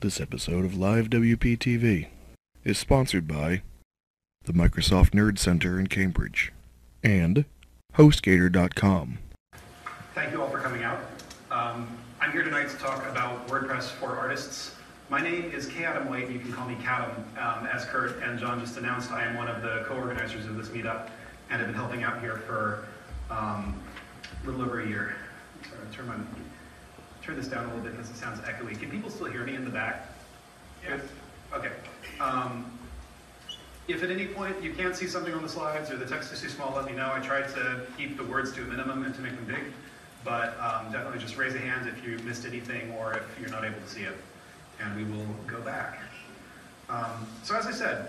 This episode of Live WPTV is sponsored by the Microsoft Nerd Center in Cambridge and HostGator.com. Thank you all for coming out. I'm here tonight to talk about WordPress for artists. My name is K. Adam White, and you can call me Katam. As Kurt and John just announced, I am one of the co-organizers of this meetup and have been helping out here for a little over a year. Sorry, I'll turn this down a little bit because it sounds echoey. Can people still hear me in the back? Yes. Okay. If at any point you can't see something on the slides or the text is too small, let me know. I tried to keep the words to a minimum and to make them big, but definitely just raise a hand if you missed anything or if you're not able to see it, and we will go back. So as I said,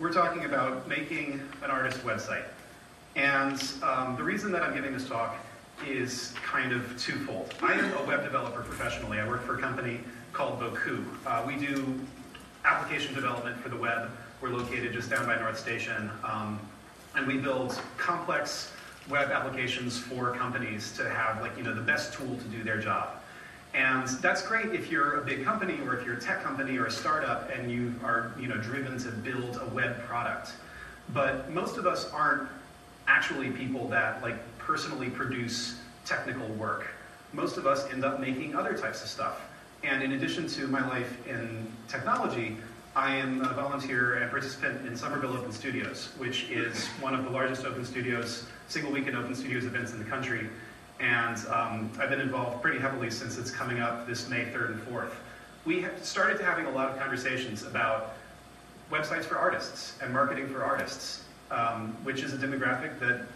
we're talking about making an artist website. And the reason that I'm giving this talk is kind of twofold. I am a web developer professionally. I work for a company called Bocoup. We do application development for the web. We're located just down by North Station, and we build complex web applications for companies to have, like, you know, the best tool to do their job. And that's great if you're a big company or if you're a tech company or a startup and you are, you know, driven to build a web product. But most of us aren't actually people that, like, personally produce technical work. Most of us end up making other types of stuff. And in addition to my life in technology, I am a volunteer and participant in Somerville Open Studios, which is one of the largest open studios, single weekend open studios events in the country. And I've been involved pretty heavily since it's coming up this May 3rd and 4th. We have started having a lot of conversations about websites for artists and marketing for artists, which is a demographic that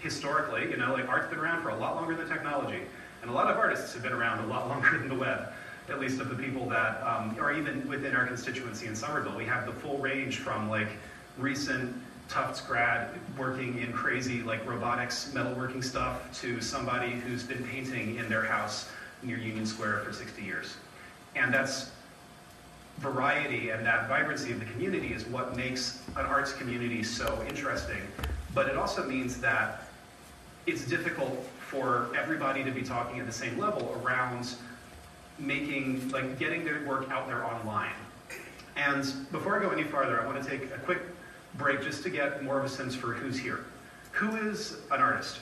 historically, you know, like, art's been around for a lot longer than technology, and a lot of artists have been around a lot longer than the web, at least of the people that are even within our constituency in Somerville. We have the full range from, like, recent Tufts grad working in crazy, like, robotics, metalworking stuff to somebody who's been painting in their house near Union Square for 60 years. And that's variety and that vibrancy of the community is what makes an arts community so interesting. But it also means that it's difficult for everybody to be talking at the same level around making, like, getting their work out there online. And before I go any farther, I want to take a quick break just to get more of a sense for who's here. Who is an artist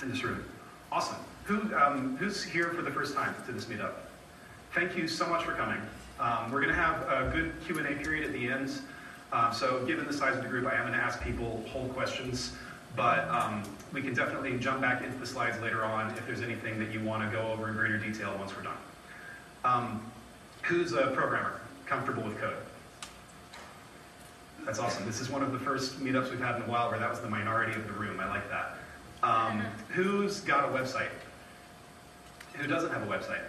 in this room? Awesome. Who's here for the first time to this meetup? Thank you so much for coming. We're going to have a good Q&A period at the end. So given the size of the group, I am going to ask people whole questions, but we can definitely jump back into the slides later on if there's anything that you want to go over in greater detail once we're done. Who's a programmer, comfortable with code? That's awesome. This is one of the first meetups we've had in a while where that was the minority of the room. I like that. Who's got a website? Who doesn't have a website?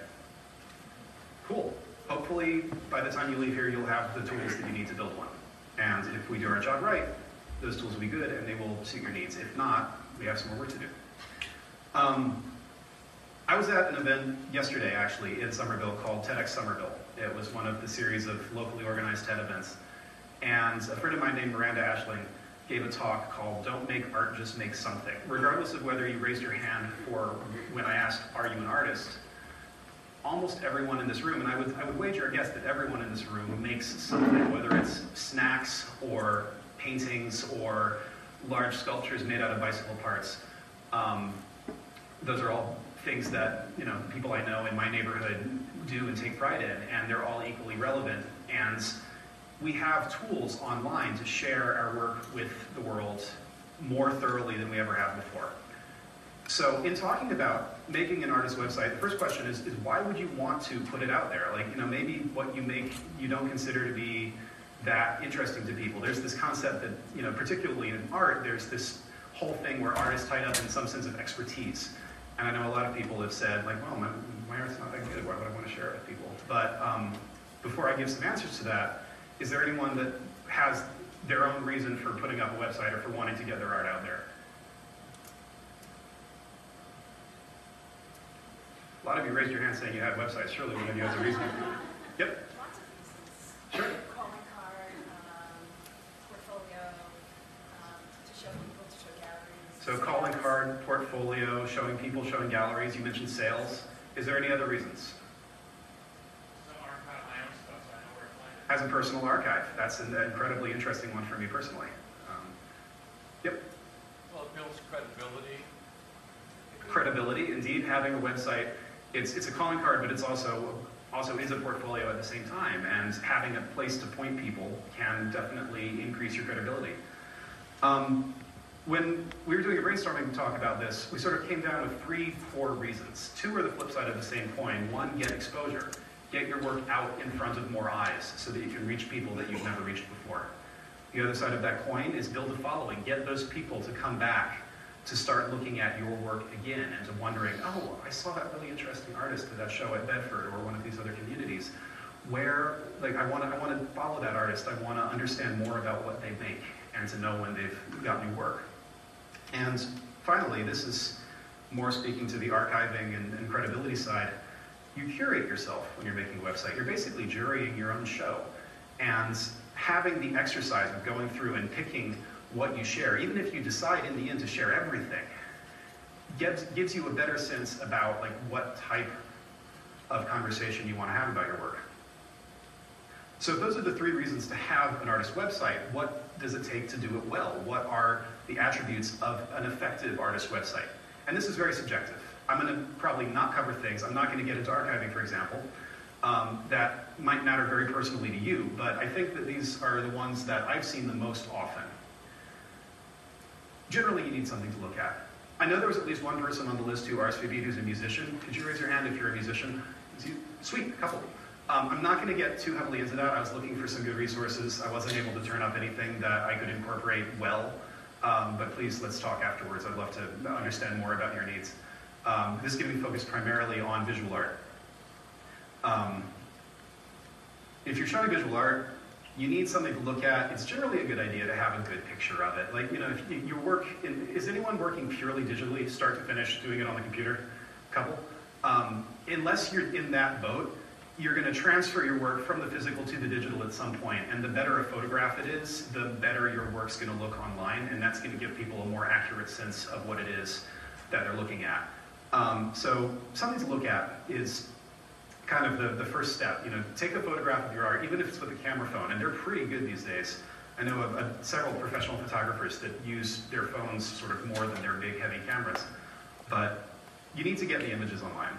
Cool. Hopefully, by the time you leave here, you'll have the tools that you need to build one. And if we do our job right, those tools will be good and they will suit your needs. If not, we have some more work to do. I was at an event yesterday, actually, in Somerville called TEDx Somerville. It was one of the series of locally organized TED events. And a friend of mine named Miranda Ashling gave a talk called Don't Make Art, Just Make Something. Regardless of whether you raised your hand for when I asked, are you an artist? Almost everyone in this room, and I would wager a guess that everyone in this room makes something, whether it's snacks or paintings or large sculptures made out of bicycle parts. Those are all things that, you know, people I know in my neighborhood do and take pride in, and they're all equally relevant. And we have tools online to share our work with the world more thoroughly than we ever have before. So in talking about making an artist's website, the first question is why would you want to put it out there? Like, you know, maybe what you make you don't consider to be that interesting to people. There's this concept that, you know, particularly in art, there's this whole thing where art is tied up in some sense of expertise. And I know a lot of people have said, like, well, my art's not that good, why would I want to share it with people? But before I give some answers to that, is there anyone that has their own reason for putting up a website or for wanting to get their art out there? A lot of you raised your hand saying you had websites. Surely one of you has a reason. Yep? Lots of reasons. Sure. Calling card, portfolio, to show people, to show galleries. So calling card, portfolio, showing people, showing galleries. You mentioned sales. Is there any other reasons? So archive, has a personal archive. That's an incredibly interesting one for me personally. Yep. Well, it builds credibility. Credibility, indeed. Having a website, it's a calling card, but it's also is a portfolio at the same time. And having a place to point people can definitely increase your credibility. When we were doing a brainstorming talk about this, we sort of came down with three core reasons. Two are the flip side of the same coin. One, get exposure. Get your work out in front of more eyes so that you can reach people that you've never reached before. The other side of that coin is build a following. Get those people to come back to start looking at your work again and to wondering, oh, I saw that really interesting artist at that show at Bedford or one of these other communities. Where, like, I want to follow that artist. I want to understand more about what they make and to know when they've got new work. And finally, this is more speaking to the archiving and credibility side. You curate yourself when you're making a website. You're basically jurying your own show. And having the exercise of going through and picking what you share, even if you decide in the end to share everything, gives you a better sense about like what type of conversation you want to have about your work. So those are the three reasons to have an artist website. What does it take to do it well? What are the attributes of an effective artist website? And this is very subjective. I'm going to probably not cover things. I'm not going to get into archiving, for example. That might matter very personally to you, but I think that these are the ones that I've seen the most often. Generally, you need something to look at. I know there was at least one person on the list who RSVP'd who's a musician. Could you raise your hand if you're a musician? Sweet, a couple. I'm not going to get too heavily into that. I was looking for some good resources. I wasn't able to turn up anything that I could incorporate well, but please, let's talk afterwards. I'd love to understand more about your needs. This is going to be focused primarily on visual art. If you're showing visual art, you need something to look at. It's generally a good idea to have a good picture of it. Like, you know, if you work in, is anyone working purely digitally, start to finish, doing it on the computer? Couple. Unless you're in that boat, you're going to transfer your work from the physical to the digital at some point. And the better a photograph it is, the better your work's going to look online. And that's going to give people a more accurate sense of what it is that they're looking at. So something to look at is kind of the first step. You know, take a photograph of your art, even if it's with a camera phone, and they're pretty good these days. I know of several professional photographers that use their phones sort of more than their big, heavy cameras. But you need to get the images online.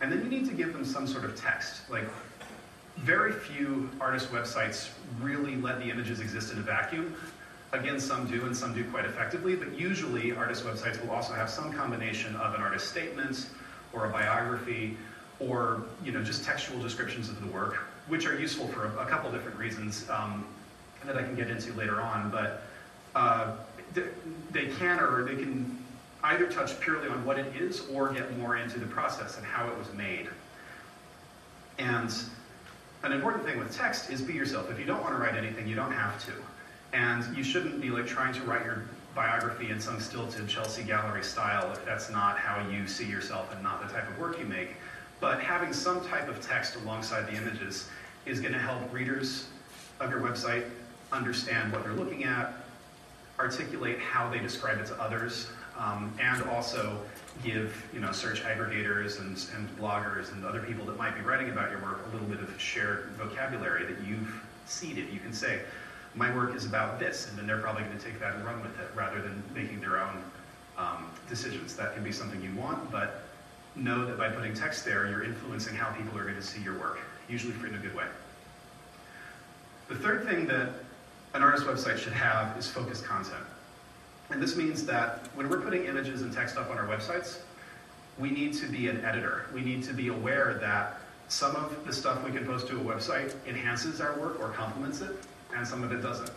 And then you need to give them some sort of text. Like, very few artist websites really let the images exist in a vacuum. Again, some do, and some do quite effectively, but usually artist websites will also have some combination of an artist statement or a biography or, you know, just textual descriptions of the work, which are useful for a couple different reasons that I can get into later on, but they can either touch purely on what it is or get more into the process and how it was made. And an important thing with text is be yourself. If you don't want to write anything, you don't have to. And you shouldn't be like trying to write your biography in some stilted Chelsea Gallery style if that's not how you see yourself and not the type of work you make. But having some type of text alongside the images is going to help readers of your website understand what they're looking at, articulate how they describe it to others, and also give, you know, search aggregators and bloggers and other people that might be writing about your work a little bit of shared vocabulary that you've seeded. You can say, my work is about this, and then they're probably going to take that and run with it rather than making their own decisions. That can be something you want, but know that by putting text there, you're influencing how people are going to see your work, usually in a good way. The third thing that an artist website should have is focused content. And this means that when we're putting images and text up on our websites, we need to be an editor. We need to be aware that some of the stuff we can post to a website enhances our work or complements it, and some of it doesn't.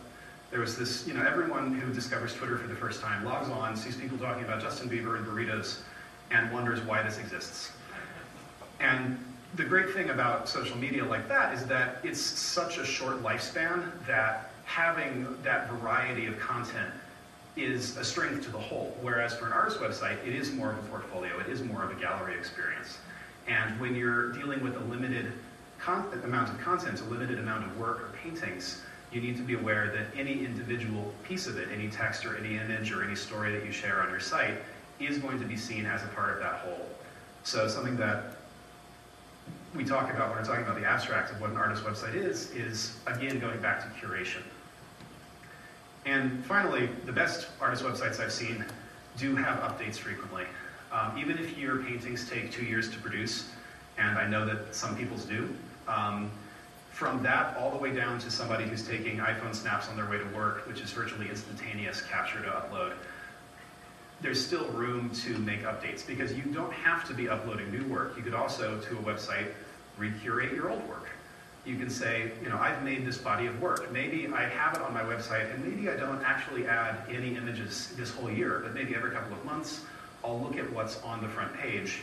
There was this, you know, everyone who discovers Twitter for the first time logs on, sees people talking about Justin Bieber and burritos, and wonders why this exists. And the great thing about social media like that is that it's such a short lifespan that having that variety of content is a strength to the whole, whereas for an artist website, it is more of a portfolio, it is more of a gallery experience. And when you're dealing with a limited amount of content, a limited amount of work or paintings, you need to be aware that any individual piece of it, any text or any image or any story that you share on your site, is going to be seen as a part of that whole. So something that we talk about when we're talking about the abstract of what an artist's website is again going back to curation. And finally, the best artist websites I've seen do have updates frequently. Even if your paintings take 2 years to produce, and I know that some people's do, from that all the way down to somebody who's taking iPhone snaps on their way to work, which is virtually instantaneous capture to upload, there's still room to make updates because you don't have to be uploading new work. You could also, to a website, recurate your old work. You can say, you know, I've made this body of work. Maybe I have it on my website, and maybe I don't actually add any images this whole year, but maybe every couple of months, I'll look at what's on the front page,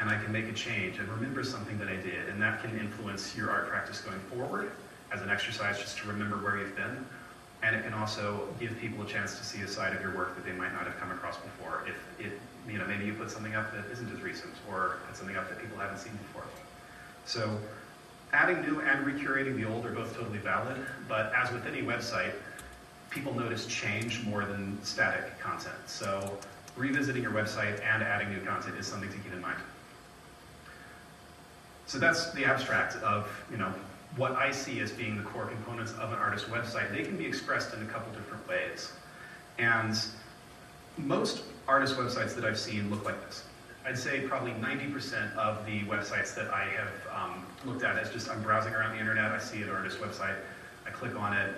and I can make a change and remember something that I did, and that can influence your art practice going forward as an exercise just to remember where you've been. And it can also give people a chance to see a side of your work that they might not have come across before. If it, you know, maybe you put something up that isn't as recent, or put something up that people haven't seen before. So, adding new and recurating the old are both totally valid, but as with any website, people notice change more than static content. So revisiting your website and adding new content is something to keep in mind. So that's the abstract of, you know, what I see as being the core components of an artist's website. They can be expressed in a couple different ways. And most artist websites that I've seen look like this. I'd say probably 90% of the websites that I have looked at is just I'm browsing around the internet, I see an artist website, I click on it,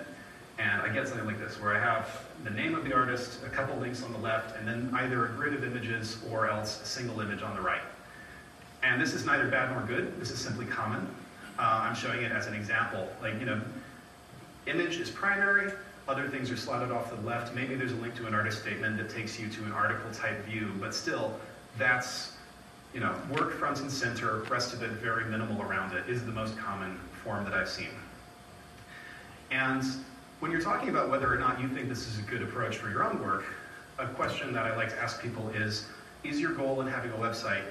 and I get something like this, where I have the name of the artist, a couple links on the left, and then either a grid of images or else a single image on the right. And this is neither bad nor good, this is simply common. I'm showing it as an example. Like, you know, image is primary, other things are slotted off to the left, maybe there's a link to an artist statement that takes you to an article type view, but still, that's, you know, work front and center, rest of it very minimal around it is the most common form that I've seen. And when you're talking about whether or not you think this is a good approach for your own work, a question that I like to ask people is your goal in having a website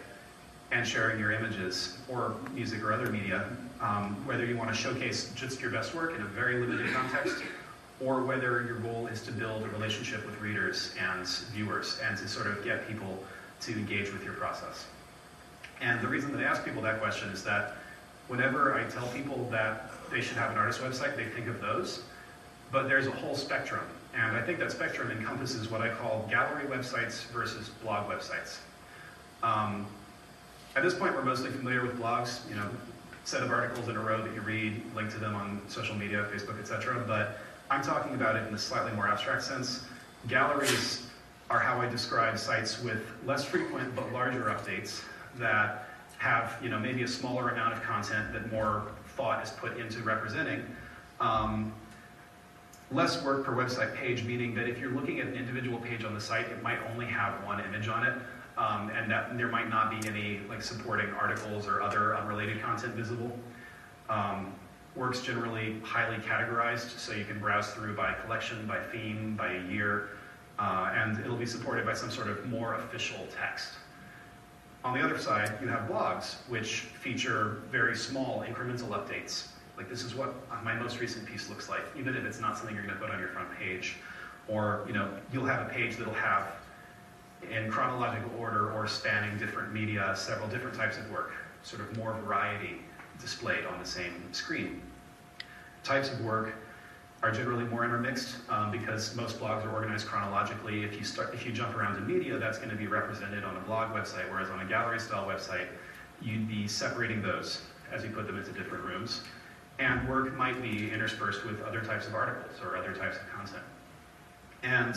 and sharing your images or music or other media, whether you want to showcase just your best work in a very limited context, or whether your goal is to build a relationship with readers and viewers and to sort of get people to engage with your process. And the reason that I ask people that question is that whenever I tell people that they should have an artist website, they think of those, but there's a whole spectrum. And I think that spectrum encompasses what I call gallery websites versus blog websites. At this point, we're mostly familiar with blogs, you know, set of articles in a row that you read, link to them on social media, Facebook, etc. But I'm talking about it in a slightly more abstract sense. Galleries are how I describe sites with less frequent but larger updates that have, you know, maybe a smaller amount of content that more thought is put into representing. Less work per website page, meaning that if you're looking at an individual page on the site, it might only have one image on it, and that there might not be any like supporting articles or other unrelated content visible. Work's generally highly categorized, so you can browse through by collection, by theme, by year. And it'll be supported by some sort of more official text. On the other side, you have blogs, which feature very small incremental updates. Like, this is what my most recent piece looks like, even if it's not something you're going to put on your front page. Or, you know, you'll have a page that'll have, in chronological order or spanning different media, several different types of work, sort of more variety displayed on the same screen. Types of work are generally more intermixed because most blogs are organized chronologically. If you jump around in media, that's going to be represented on a blog website, whereas on a gallery-style website, you'd be separating those as you put them into different rooms. And work might be interspersed with other types of articles or other types of content. And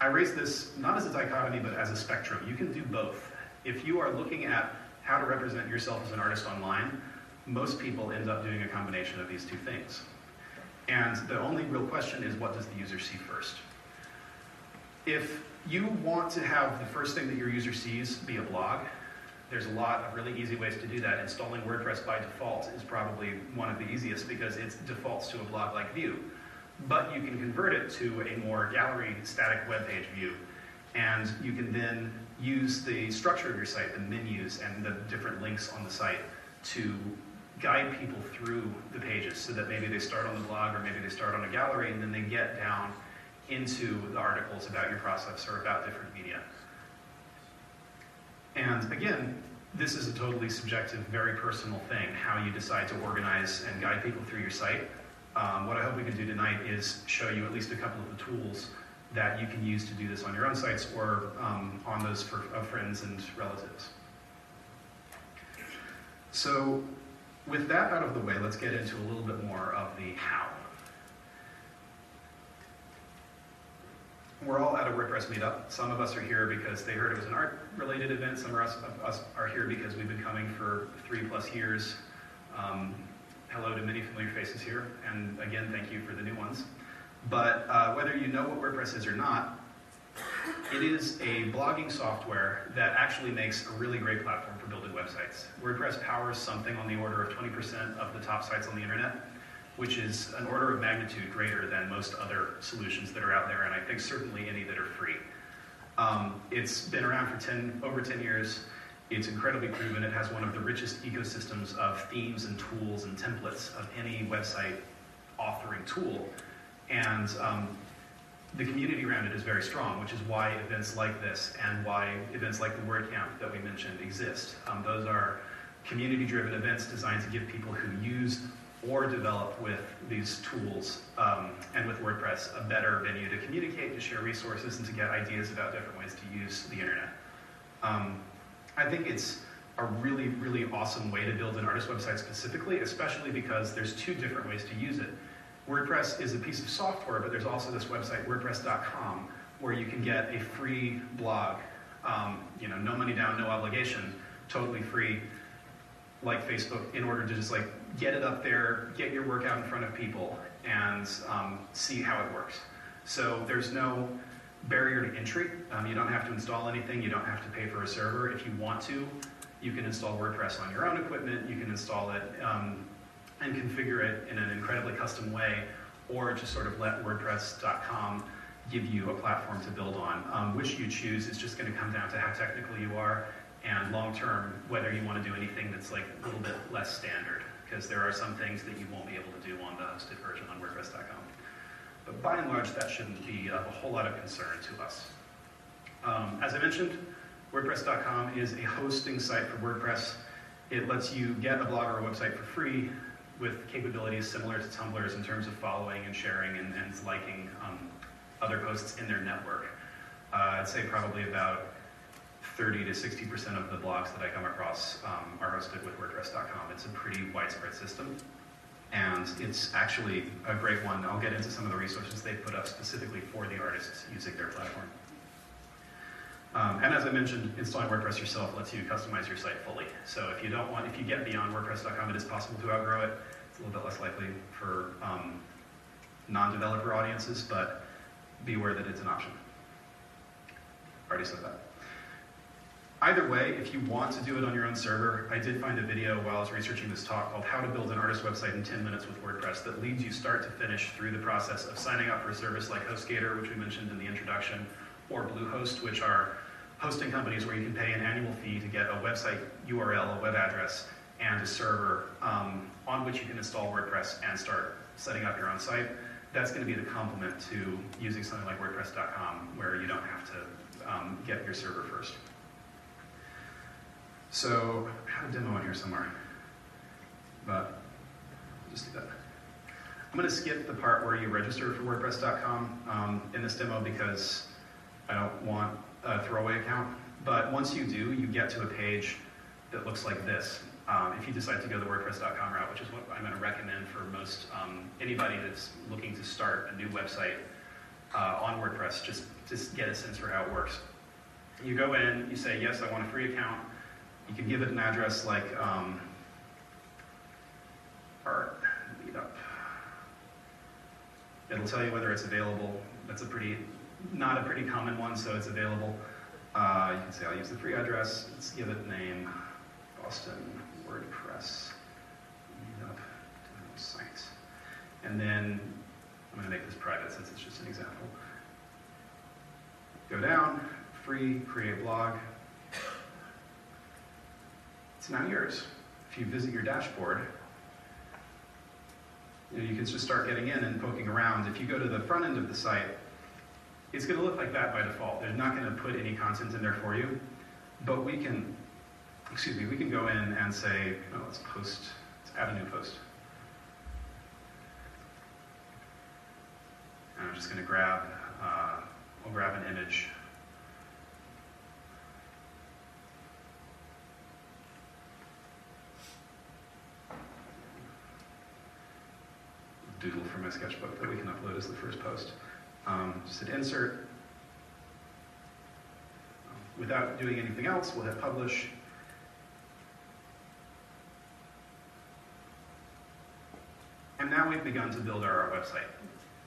I raise this not as a dichotomy, but as a spectrum. You can do both. If you are looking at how to represent yourself as an artist online, most people end up doing a combination of these two things. And the only real question is, what does the user see first? If you want to have the first thing that your user sees be a blog, there's a lot of really easy ways to do that. Installing WordPress by default is probably one of the easiest because it defaults to a blog-like view. But you can convert it to a more gallery static web page view. And you can then use the structure of your site, the menus and the different links on the site to guide people through the pages so that maybe they start on the blog or maybe they start on a gallery and then they get down into the articles about your process or about different media. And again, this is a totally subjective, very personal thing, how you decide to organize and guide people through your site. What I hope we can do tonight is show you at least a couple of the tools that you can use to do this on your own sites or on those of friends and relatives. So with that out of the way, let's get into a little bit more of the how. We're all at a WordPress meetup. Some of us are here because they heard it was an art-related event. Some of us are here because we've been coming for 3+ years. Hello to many familiar faces here. And again, thank you for the new ones. But whether you know what WordPress is or not, it is a blogging software that actually makes a really great platform for building websites. WordPress powers something on the order of 20% of the top sites on the internet, which is an order of magnitude greater than most other solutions that are out there, and I think certainly any that are free. It's been around for over 10 years. It's incredibly proven. It has one of the richest ecosystems of themes and tools and templates of any website authoring tool. And the community around it is very strong, which is why events like this and why events like the WordCamp that we mentioned exist. Those are community-driven events designed to give people who use or develop with these tools and with WordPress a better venue to communicate, to share resources, and to get ideas about different ways to use the internet. I think it's a really, really awesome way to build an artist website specifically, especially because there's two different ways to use it. WordPress is a piece of software, but there's also this website, WordPress.com, where you can get a free blog, you know, no money down, no obligation, totally free, like Facebook, in order to just like get it up there, get your work out in front of people, and see how it works. So there's no barrier to entry. You don't have to install anything. You don't have to pay for a server. If you want to, you can install WordPress on your own equipment. You can install it and configure it in an incredibly custom way, or just sort of let WordPress.com give you a platform to build on. Which you choose is just going to come down to how technical you are, and long-term, whether you want to do anything that's like a little bit less standard, because there are some things that you won't be able to do on the hosted version on WordPress.com. But by and large, that shouldn't be a whole lot of concern to us. As I mentioned, WordPress.com is a hosting site for WordPress. It lets you get a blog or a website for free with capabilities similar to Tumblr's in terms of following and sharing and liking other posts in their network. I'd say probably about 30 to 60% of the blogs that I come across are hosted with WordPress.com. It's a pretty widespread system, and it's actually a great one. I'll get into some of the resources they put up specifically for the artists using their platform. And as I mentioned, installing WordPress yourself lets you customize your site fully. So if you get beyond WordPress.com, it is possible to outgrow it. It's a little bit less likely for non-developer audiences, but be aware that it's an option. Already said that. Either way, if you want to do it on your own server, I did find a video while I was researching this talk called How to Build an Artist Website in 10 Minutes with WordPress that leads you start to finish through the process of signing up for a service like HostGator, which we mentioned in the introduction, or Bluehost, which are hosting companies where you can pay an annual fee to get a website URL, a web address, and a server on which you can install WordPress and start setting up your own site. That's going to be the complement to using something like WordPress.com, where you don't have to get your server first. So, I have a demo in here somewhere, but I'll just do that. I'm going to skip the part where you register for WordPress.com in this demo because I don't want a throwaway account. But once you do, you get to a page that looks like this. If you decide to go the WordPress.com route, which is what I'm going to recommend for most anybody that's looking to start a new website on WordPress, just get a sense for how it works. You go in, you say, yes, I want a free account. You can give it an address like art meetup. It'll tell you whether it's available. That's not a pretty common one, so it's available. You can say I'll use the free address. Let's give it name Boston WordPress meetup site. And then I'm going to make this private since it's just an example. Go down, free, create blog. It's now yours. If you visit your dashboard, you can just start getting in and poking around. If you go to the front end of the site, it's going to look like that by default. They're not going to put any content in there for you, but we can excuse me, we can go in and say, you know, let's post, let's add a new post. And I'm just going to grab, we'll grab an image. Doodle from my sketchbook that we can upload as the first post. Just hit insert. Without doing anything else, we'll hit publish. And now we've begun to build our website.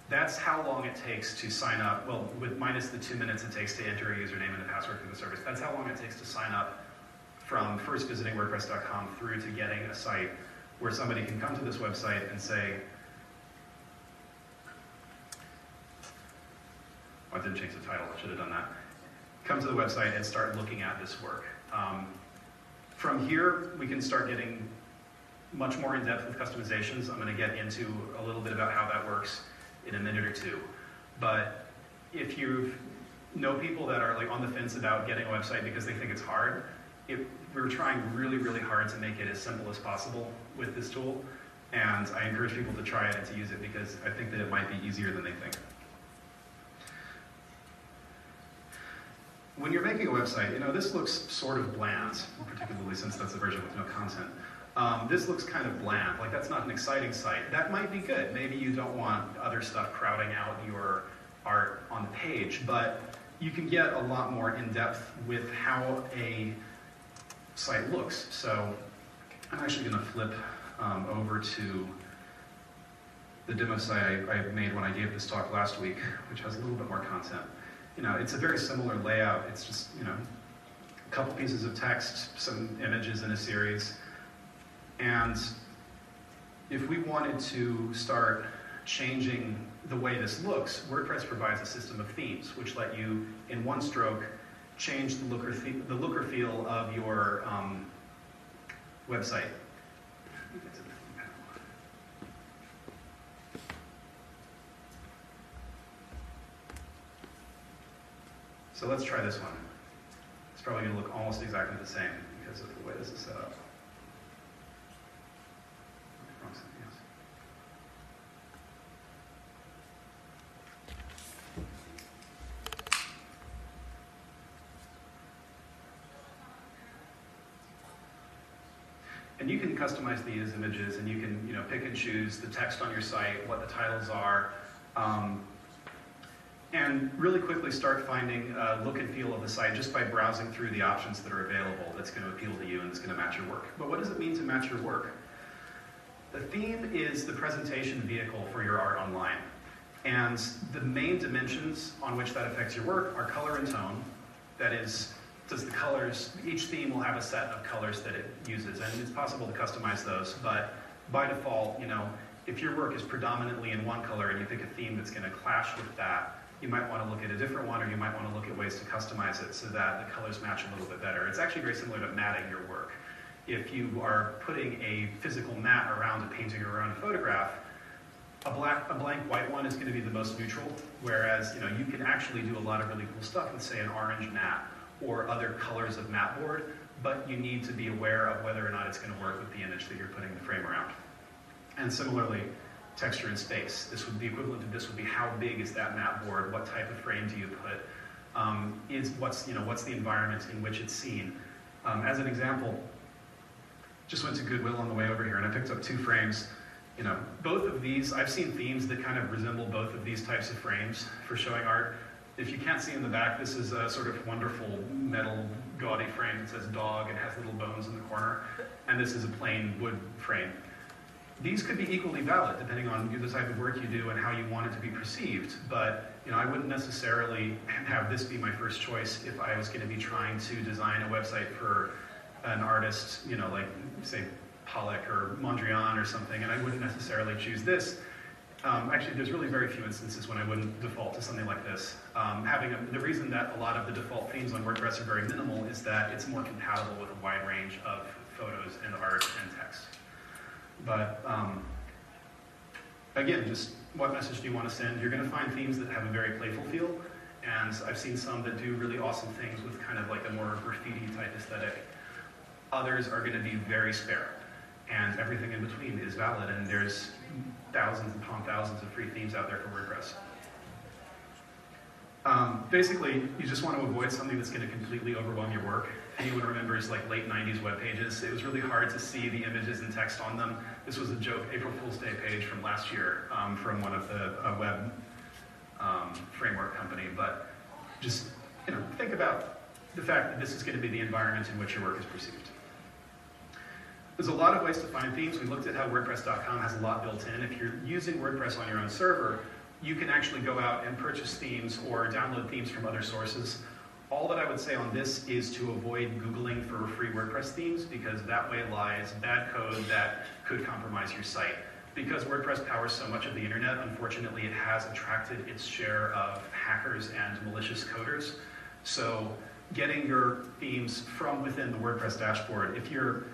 That's how long it takes to sign up, well, with minus the 2 minutes it takes to enter a username and a password for the service. That's how long it takes to sign up from first visiting WordPress.com through to getting a site where somebody can come to this website and say, I didn't change the title, I should have done that. Come to the website and start looking at this work. From here, we can start getting much more in-depth with customizations. I'm going to get into a little bit about how that works in a minute or two. But if you know people that are like on the fence about getting a website because they think it's hard, we're trying really, really hard to make it as simple as possible with this tool. And I encourage people to try it and to use it because I think that it might be easier than they think. When you're making a website, you know, this looks sort of bland, particularly since that's a version with no content. This looks kind of bland, like that's not an exciting site. That might be good. Maybe you don't want other stuff crowding out your art on the page, but you can get a lot more in-depth with how a site looks. So I'm actually going to flip over to the demo site I made when I gave this talk last week, which has a little bit more content. You know, it's a very similar layout. It's just, you know, a couple pieces of text, some images in a series. And if we wanted to start changing the way this looks, WordPress provides a system of themes, which let you, in one stroke, change the look or, the look or feel of your website. So let's try this one. It's probably going to look almost exactly the same because of the way this is set up. And you can customize these images, and you can, you know, pick and choose the text on your site, what the titles are. And really quickly start finding a look and feel of the site just by browsing through the options that are available that's going to appeal to you and that's going to match your work. But what does it mean to match your work? The theme is the presentation vehicle for your art online. And the main dimensions on which that affects your work are color and tone. That is, does the colors, each theme will have a set of colors that it uses, and it's possible to customize those, but by default, you know, if your work is predominantly in one color and you pick a theme that's going to clash with that, you might want to look at a different one, or you might want to look at ways to customize it so that the colors match a little bit better. It's actually very similar to matting your work. If you are putting a physical mat around a painting or around a photograph, a blank white one is going to be the most neutral, whereas, you know, you can actually do a lot of really cool stuff with, say, an orange mat or other colors of mat board, but you need to be aware of whether or not it's going to work with the image that you're putting the frame around. And similarly, texture and space. This would be equivalent to, this would be how big is that mat board? What type of frame do you put? What's the environment in which it's seen? As an example, just went to Goodwill on the way over here and I picked up two frames. You know, both of these, I've seen themes that kind of resemble both of these types of frames for showing art. If you can't see in the back, this is a sort of wonderful metal gaudy frame that says dog and has little bones in the corner. And this is a plain wood frame. These could be equally valid depending on the type of work you do and how you want it to be perceived, but you know, I wouldn't necessarily have this be my first choice if I was going to be trying to design a website for an artist, you know, like say Pollock or Mondrian or something, and I wouldn't necessarily choose this. Actually, there's really very few instances when I wouldn't default to something like this. The reason that a lot of the default themes on WordPress are very minimal is that it's more compatible with a wide range of photos and art and text. But again, just what message do you want to send? You're going to find themes that have a very playful feel, and I've seen some that do really awesome things with kind of like a more graffiti type aesthetic. Others are going to be very sparrow. And everything in between is valid, and there's thousands upon thousands of free themes out there for WordPress. Basically, you just want to avoid something that's going to completely overwhelm your work. Anyone remembers like late 90s web pages? It was really hard to see the images and text on them. This was a joke April Fool's Day page from last year from one of the web framework company. But just think about the fact that this is going to be the environment in which your work is perceived. There's a lot of ways to find themes. We looked at how WordPress.com has a lot built in. If you're using WordPress on your own server, you can actually go out and purchase themes or download themes from other sources. All that I would say on this is to avoid Googling for free WordPress themes, because that way lies bad code that could compromise your site. Because WordPress powers so much of the internet, unfortunately it has attracted its share of hackers and malicious coders. So getting your themes from within the WordPress dashboard, if you're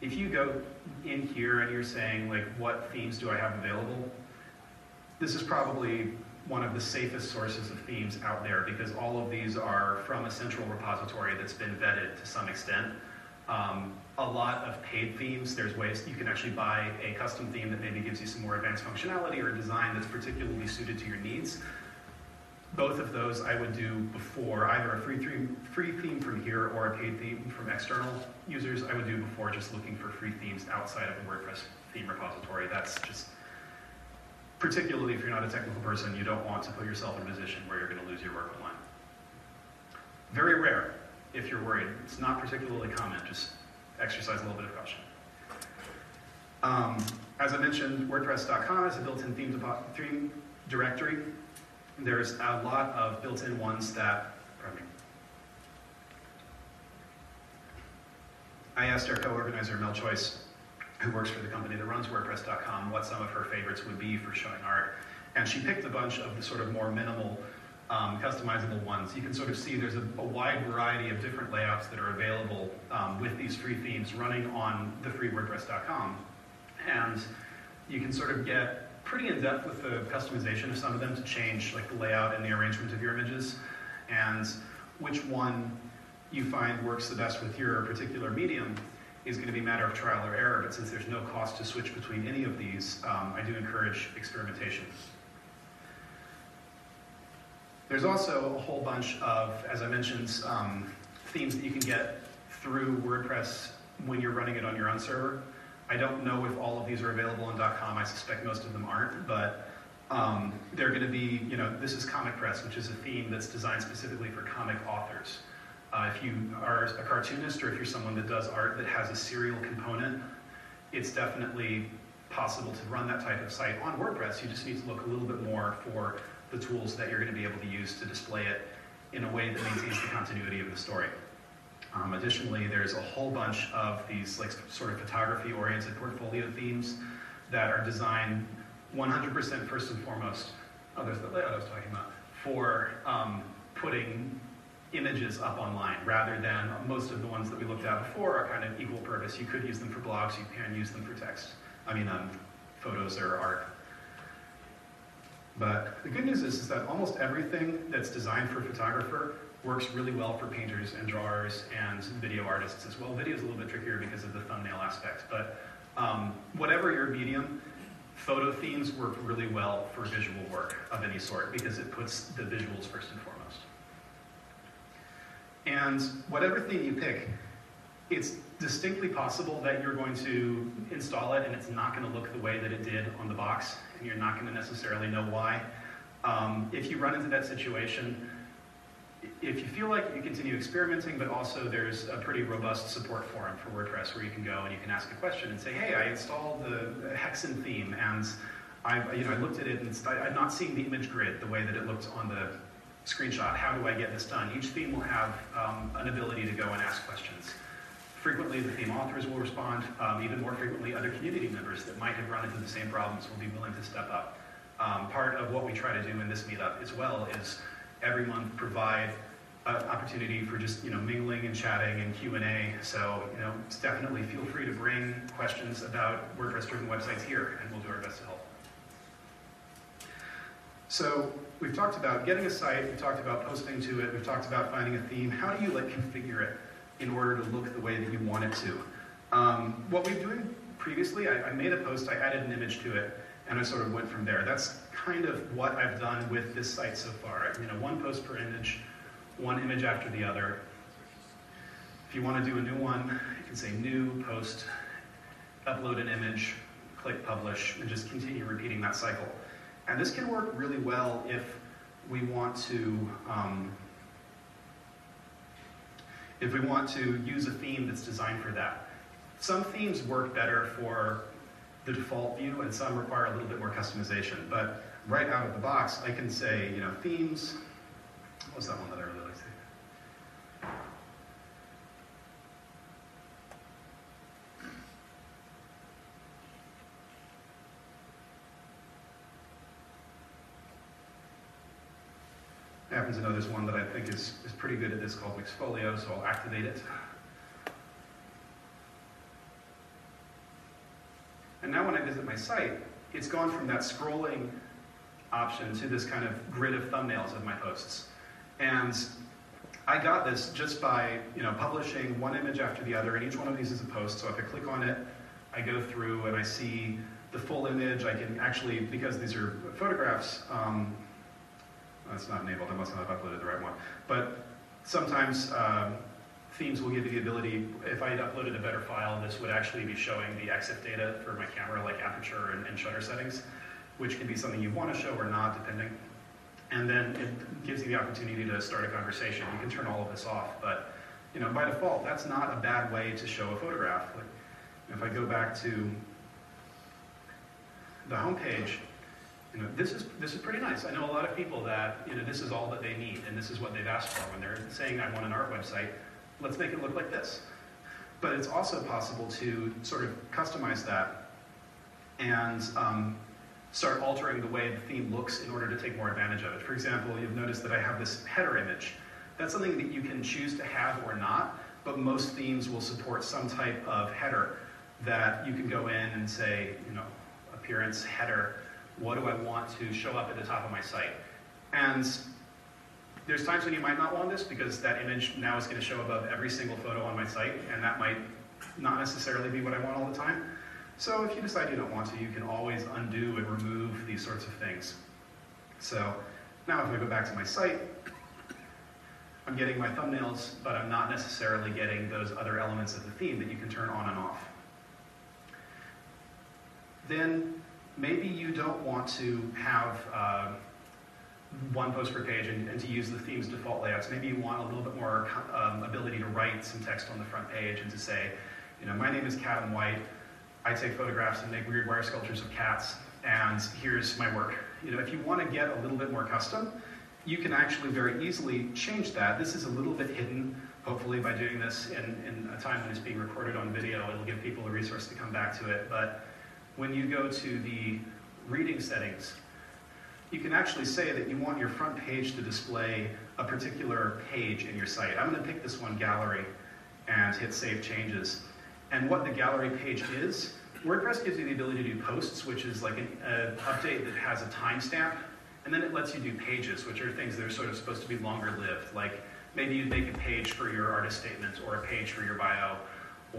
if you go in here and you're saying, like, what themes do I have available? This is probably one of the safest sources of themes out there, because all of these are from a central repository that's been vetted to some extent. A lot of paid themes, there's ways you can actually buy a custom theme that maybe gives you some more advanced functionality or a design that's particularly suited to your needs. Both of those I would do before, either a free theme from here or a paid theme from external users, I would do before just looking for free themes outside of the WordPress theme repository. That's just, particularly if you're not a technical person, you don't want to put yourself in a position where you're going to lose your work online. Very rare, if you're worried. It's not particularly common, just exercise a little bit of caution. As I mentioned, WordPress.com is a built-in theme directory. There's a lot of built-in ones that, I asked our co-organizer, Mel Choice, who works for the company that runs WordPress.com, what some of her favorites would be for showing art. And she picked a bunch of the sort of more minimal, customizable ones. You can sort of see there's a wide variety of different layouts that are available with these free themes running on the free WordPress.com. And you can sort of get pretty in-depth with the customization of some of them to change like the layout and the arrangement of your images, and which one you find works the best with your particular medium is going to be a matter of trial or error, but since there's no cost to switch between any of these, I do encourage experimentation. There's also a whole bunch of, as I mentioned, themes that you can get through WordPress when you're running it on your own server. I don't know if all of these are available on .com. I suspect most of them aren't, but they're going to be, this is Comic Press, which is a theme that's designed specifically for comic authors. If you are a cartoonist or if you're someone that does art that has a serial component, it's definitely possible to run that type of site on WordPress. You just need to look a little bit more for the tools that you're going to be able to use to display it in a way that maintains the continuity of the story. Additionally, there's a whole bunch of these like sort of photography-oriented portfolio themes that are designed 100% first and foremost, oh, there's the layout I was talking about, for putting images up online, rather than most of the ones that we looked at before are kind of equal purpose. You could use them for blogs, you can use them for text, photos or art. But the good news is that almost everything that's designed for a photographer works really well for painters and drawers and video artists as well. Video is a little bit trickier because of the thumbnail aspect, but whatever your medium, photo themes work really well for visual work of any sort because it puts the visuals first and foremost. And whatever theme you pick, it's distinctly possible that you're going to install it and it's not going to look the way that it did on the box, and you're not going to necessarily know why. If you run into that situation, if you feel like you continue experimenting, but also there's a pretty robust support forum for WordPress where you can go and you can ask a question and say, hey, I installed the Hexen theme and I looked at it and I've not seen the image grid the way that it looked on the screenshot. How do I get this done? Each theme will have an ability to go and ask questions. Frequently, the theme authors will respond. Even more frequently, other community members that might have run into the same problems will be willing to step up. Part of what we try to do in this meetup as well is every month provide an opportunity for just mingling and chatting and Q&A. So definitely feel free to bring questions about WordPress-driven websites here, and we'll do our best to help. So we've talked about getting a site, we've talked about posting to it, we've talked about finding a theme. How do you like configure it in order to look the way that you want it to? What we've done previously, I made a post, I added an image to it, and I sort of went from there. That's kind of what I've done with this site so far. One post per image, one image after the other. If you want to do a new one, you can say new, post, upload an image, click publish, and just continue repeating that cycle. And this can work really well if we want to use a theme that's designed for that. Some themes work better for the default view, and some require a little bit more customization. But right out of the box, I can say, themes. What was that one that I really liked? Happens to know there's one that I think is pretty good at this called Mixfolio, so I'll activate it. And now when I visit my site, it's gone from that scrolling option to this kind of grid of thumbnails of my posts. And I got this just by publishing one image after the other, and each one of these is a post. So if I click on it, I go through and I see the full image. I can actually, because these are photographs, that's not enabled, I must not have uploaded the right one. But sometimes themes will give you the ability, if I had uploaded a better file, this would actually be showing the EXIF data for my camera, like aperture and shutter settings, which can be something you want to show or not, depending. And then it gives you the opportunity to start a conversation. You can turn all of this off, but by default, that's not a bad way to show a photograph. Like, if I go back to the homepage, this is pretty nice. I know a lot of people that this is all that they need, and this is what they've asked for when they're saying, "I want an art website. Let's make it look like this." But it's also possible to sort of customize that and start altering the way the theme looks in order to take more advantage of it. For example, you've noticed that I have this header image. That's something that you can choose to have or not, but most themes will support some type of header that you can go in and say, appearance header. What do I want to show up at the top of my site? And there's times when you might not want this because that image now is going to show above every single photo on my site, and that might not necessarily be what I want all the time. So if you decide you don't want to, you can always undo and remove these sorts of things. So now if I go back to my site, I'm getting my thumbnails, but I'm not necessarily getting those other elements of the theme that you can turn on and off. Then, maybe you don't want to have one post per page and to use the theme's default layouts. Maybe you want a little bit more ability to write some text on the front page and to say, my name is K. Adam White. I take photographs and make weird wire sculptures of cats, and here's my work. If you want to get a little bit more custom, you can actually very easily change that. This is a little bit hidden. Hopefully by doing this in a time when it's being recorded on video, it'll give people a resource to come back to it. But when you go to the reading settings, you can actually say that you want your front page to display a particular page in your site. I'm going to pick this one, gallery, and hit save changes. And what the gallery page is, WordPress gives you the ability to do posts, which is like an update that has a timestamp, and then it lets you do pages, which are things that are sort of supposed to be longer lived. Like maybe you'd make a page for your artist statement or a page for your bio,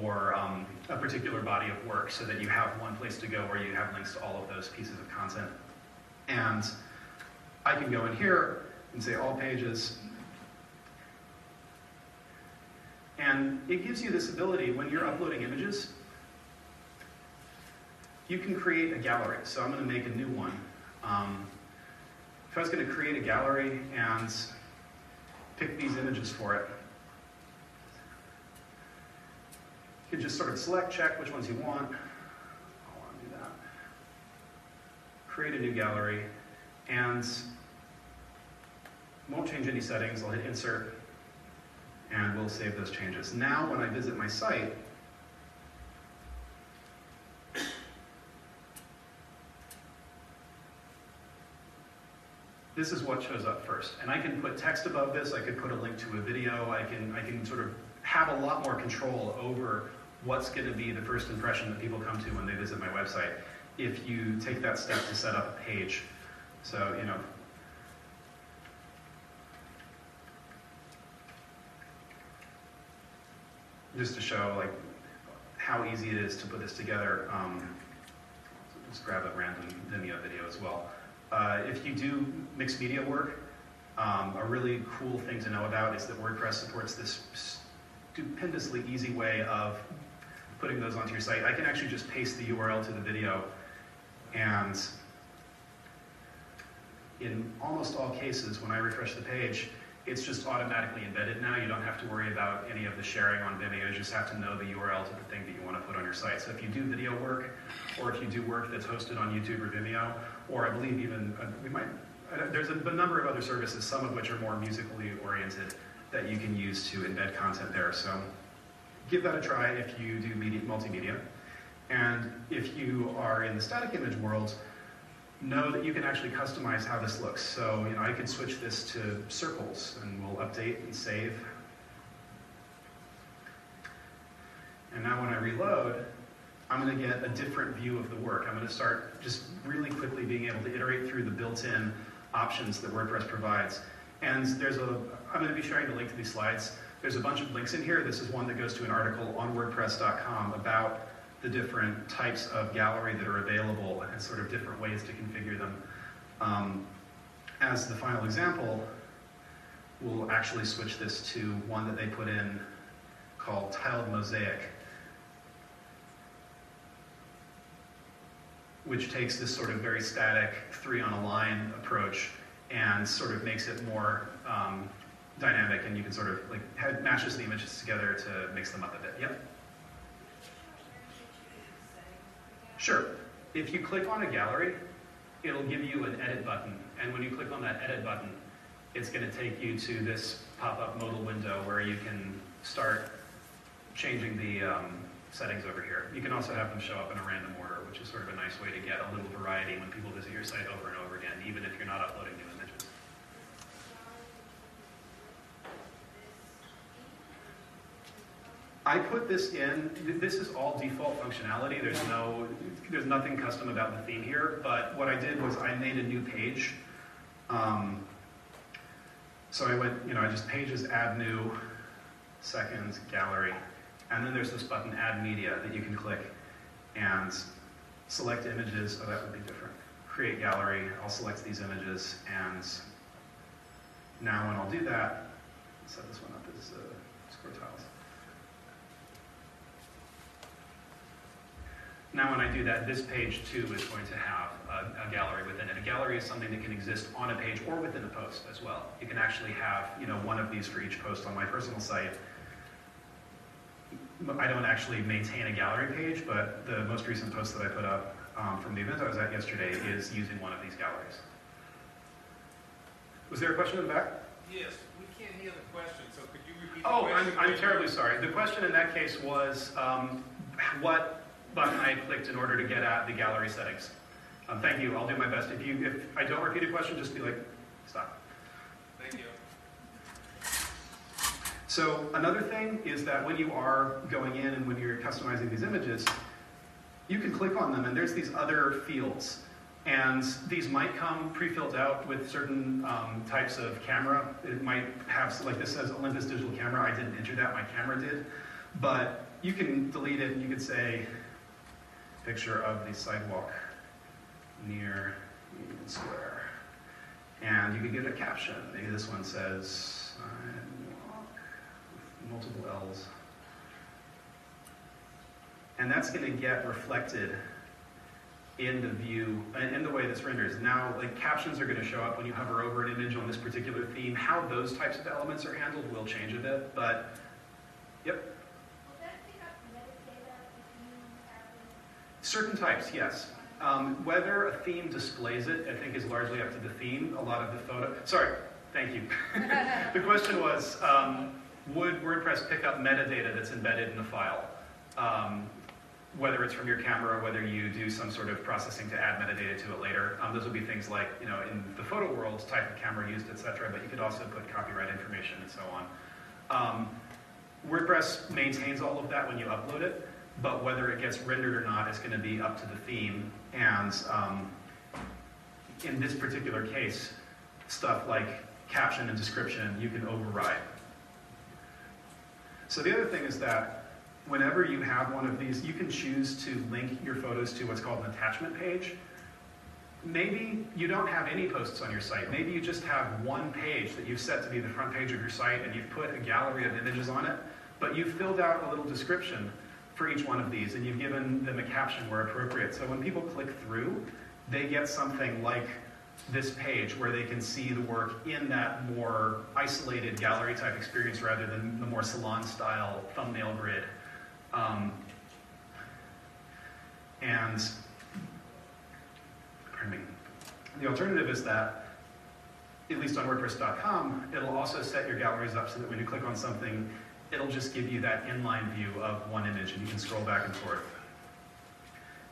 or a particular body of work, so that you have one place to go where you have links to all of those pieces of content. And I can go in here and say all pages. And it gives you this ability, when you're uploading images, you can create a gallery. So I'm going to make a new one. If I was going to create a gallery and pick these images for it, you can just sort of select, check which ones you want. I don't want to do that. Create a new gallery, and won't change any settings. I'll hit insert, and we'll save those changes. Now when I visit my site, this is what shows up first. And I can put text above this. I could put a link to a video. I can sort of have a lot more control over what's going to be the first impression that people come to when they visit my website if you take that step to set up a page. So, just to show like how easy it is to put this together, just grab a random Vimeo video as well. If you do mixed media work, a really cool thing to know about is that WordPress supports this stupendously easy way of putting those onto your site. I can actually just paste the URL to the video, and in almost all cases, when I refresh the page, it's just automatically embedded now. You don't have to worry about any of the sharing on Vimeo. You just have to know the URL to the thing that you want to put on your site. So if you do video work, or if you do work that's hosted on YouTube or Vimeo, or I believe even, there's a number of other services, some of which are more musically oriented, that you can use to embed content there. So give that a try if you do multimedia. And if you are in the static image world, know that you can actually customize how this looks. So, you know, I could switch this to circles, and we'll update and save. And now when I reload, I'm going to get a different view of the work. I'm going to start just really quickly being able to iterate through the built-in options that WordPress provides. And there's I'm going to be sharing the link to these slides. There's a bunch of links in here. This is one that goes to an article on WordPress.com about the different types of gallery that are available and sort of different ways to configure them. As the final example, we'll actually switch this to one that they put in called Tiled Mosaic, which takes this sort of very static 3-on-a-line approach and sort of makes it more dynamic, and you can sort of like mashes the images together to mix them up a bit. Yep. Sure. If you click on a gallery, it'll give you an edit button. And when you click on that edit button, it's going to take you to this pop-up modal window where you can start changing the settings over here. You can also have them show up in a random order, which is sort of a nice way to get a little variety when people visit your site over and over again, even if you're not uploading new images. I put this in, this is all default functionality. There's nothing custom about the theme here, but what I did was I made a new page. So I went, I just pages, add new, seconds, gallery, and then there's this button, add media, that you can click and select images. Oh, that would be different. Create gallery, I'll select these images, and now when I'll do that, set this one up as square tiles. Now when I do that, this page too is going to have a gallery within it. A gallery is something that can exist on a page or within a post as well. You can actually have, one of these for each post on my personal site. I don't actually maintain a gallery page, but the most recent post that I put up from the event I was at yesterday is using one of these galleries. Was there a question in the back? Yes, we can't hear the question, so could you repeat the question? Oh, I'm terribly sorry. The question in that case was what button I clicked in order to get at the gallery settings. Thank you, I'll do my best. If I don't repeat a question, just be like, stop. Thank you. So another thing is that when you are going in and when you're customizing these images, you can click on them and there's these other fields. And these might come pre-filled out with certain types of camera. It might have, like this says Olympus Digital Camera. I didn't enter that, my camera did. But you can delete it and you could say, picture of the sidewalk near Union Square. And you could give it a caption. Maybe this one says sidewalk with multiple L's. And that's going to get reflected in the view, in the way this renders. Now, like, captions are going to show up when you hover over an image on this particular theme. How those types of elements are handled will change a bit, but yep. Certain types, yes. Whether a theme displays it, I think, is largely up to the theme. A lot of the photo... Sorry, thank you. The question was, would WordPress pick up metadata that's embedded in the file? Whether it's from your camera, whether you do some sort of processing to add metadata to it later. Those would be things like, in the photo world, type of camera used, etc. But you could also put copyright information and so on. WordPress maintains all of that when you upload it. But whether it gets rendered or not is going to be up to the theme. And in this particular case, stuff like caption and description, you can override. So the other thing is that whenever you have one of these, you can choose to link your photos to what's called an attachment page. Maybe you don't have any posts on your site. Maybe you just have one page that you've set to be the front page of your site, and you've put a gallery of images on it, but you've filled out a little description for each one of these, and you've given them a caption where appropriate. So when people click through, they get something like this page where they can see the work in that more isolated gallery type experience rather than the more salon style thumbnail grid. And pardon me. The alternative is that, at least on WordPress.com, it'll also set your galleries up so that when you click on something, it'll just give you that inline view of one image, and you can scroll back and forth.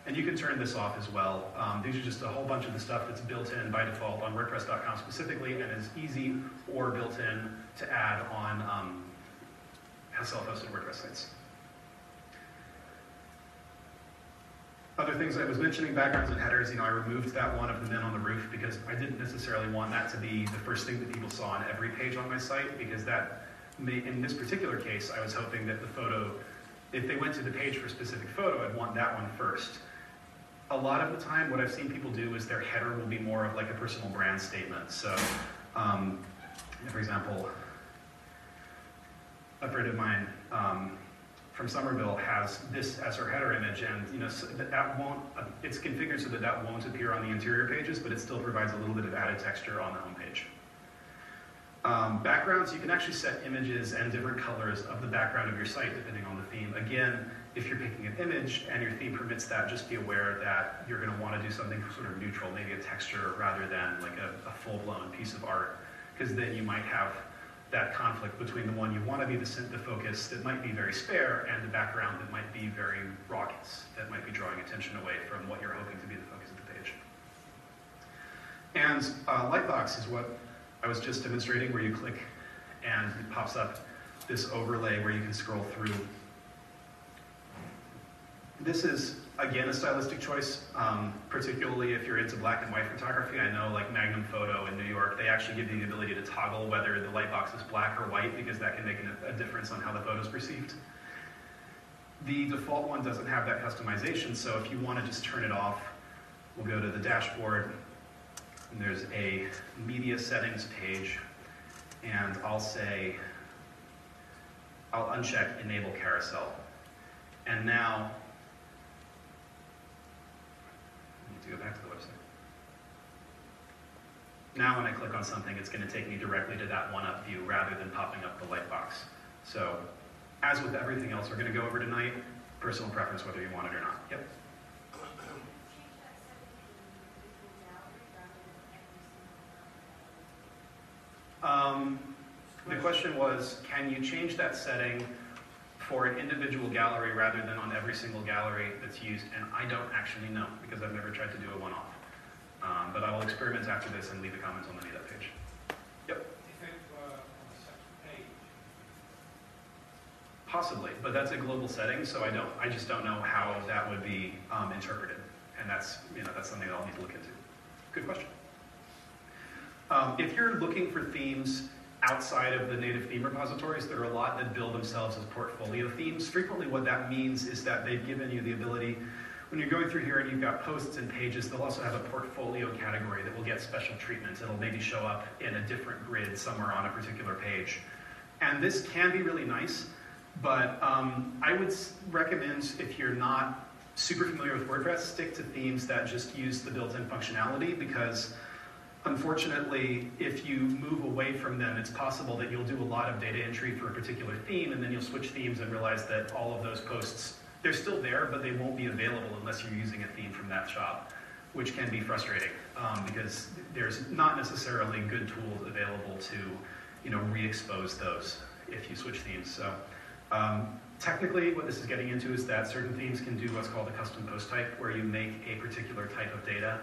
And you can turn this off as well. These are just a whole bunch of the stuff that's built in by default on WordPress.com specifically, and is easy or built in to add on self-hosted WordPress sites. Other things I was mentioning, backgrounds and headers, I removed that one of the men on the roof because I didn't necessarily want that to be the first thing that people saw on every page on my site, because that, in this particular case, I was hoping that the photo, if they went to the page for a specific photo, I'd want that one first. A lot of the time, what I've seen people do is their header will be more of like a personal brand statement. So, for example, a friend of mine, from Somerville has this as her header image, and so that won't, it's configured so that that won't appear on the interior pages, but it still provides a little bit of added texture on the homepage. Backgrounds, you can actually set images and different colors of the background of your site depending on the theme. Again, if you're picking an image and your theme permits that, just be aware that you're going to want to do something sort of neutral, maybe a texture rather than like a full-blown piece of art, because then you might have that conflict between the one you want to be the focus that might be very spare and the background that might be very raucous, that might be drawing attention away from what you're hoping to be the focus of the page. And Lightbox is what I was just demonstrating, where you click and it pops up this overlay where you can scroll through. This is, again, a stylistic choice, particularly if you're into black and white photography. I know like Magnum Photo in New York, they actually give you the ability to toggle whether the light box is black or white, because that can make a difference on how the photo is perceived. The default one doesn't have that customization, so if you want to just turn it off, we'll go to the dashboard, and there's a media settings page, and I'll say, I'll uncheck enable carousel. And now, to go back to the website. Now when I click on something, it's going to take me directly to that one-up view rather than popping up the lightbox. So, as with everything else we're going to go over tonight, personal preference whether you want it or not. Yep. The question was, can you change that setting for an individual gallery rather than on every single gallery that's used? And I don't actually know, because I've never tried to do a one-off. But I will experiment after this and leave a comment on the meetup page. Yep? If it were on a separate page? Possibly, but that's a global setting, so I just don't know how that would be interpreted. And that's, that's something that I'll need to look into. Good question. If you're looking for themes outside of the native theme repositories, there are a lot that build themselves as portfolio themes. Frequently what that means is that they've given you the ability, when you're going through here and you've got posts and pages, they'll also have a portfolio category that will get special treatment. It'll maybe show up in a different grid somewhere on a particular page. And this can be really nice, but I would recommend, if you're not super familiar with WordPress, stick to themes that just use the built-in functionality, because unfortunately, if you move away from them, it's possible that you'll do a lot of data entry for a particular theme, and then you'll switch themes and realize that all of those posts, they're still there, but they won't be available unless you're using a theme from that shop, which can be frustrating, because there's not necessarily good tools available to re-expose those if you switch themes. So technically, what this is getting into is that certain themes can do what's called a custom post type, where you make a particular type of data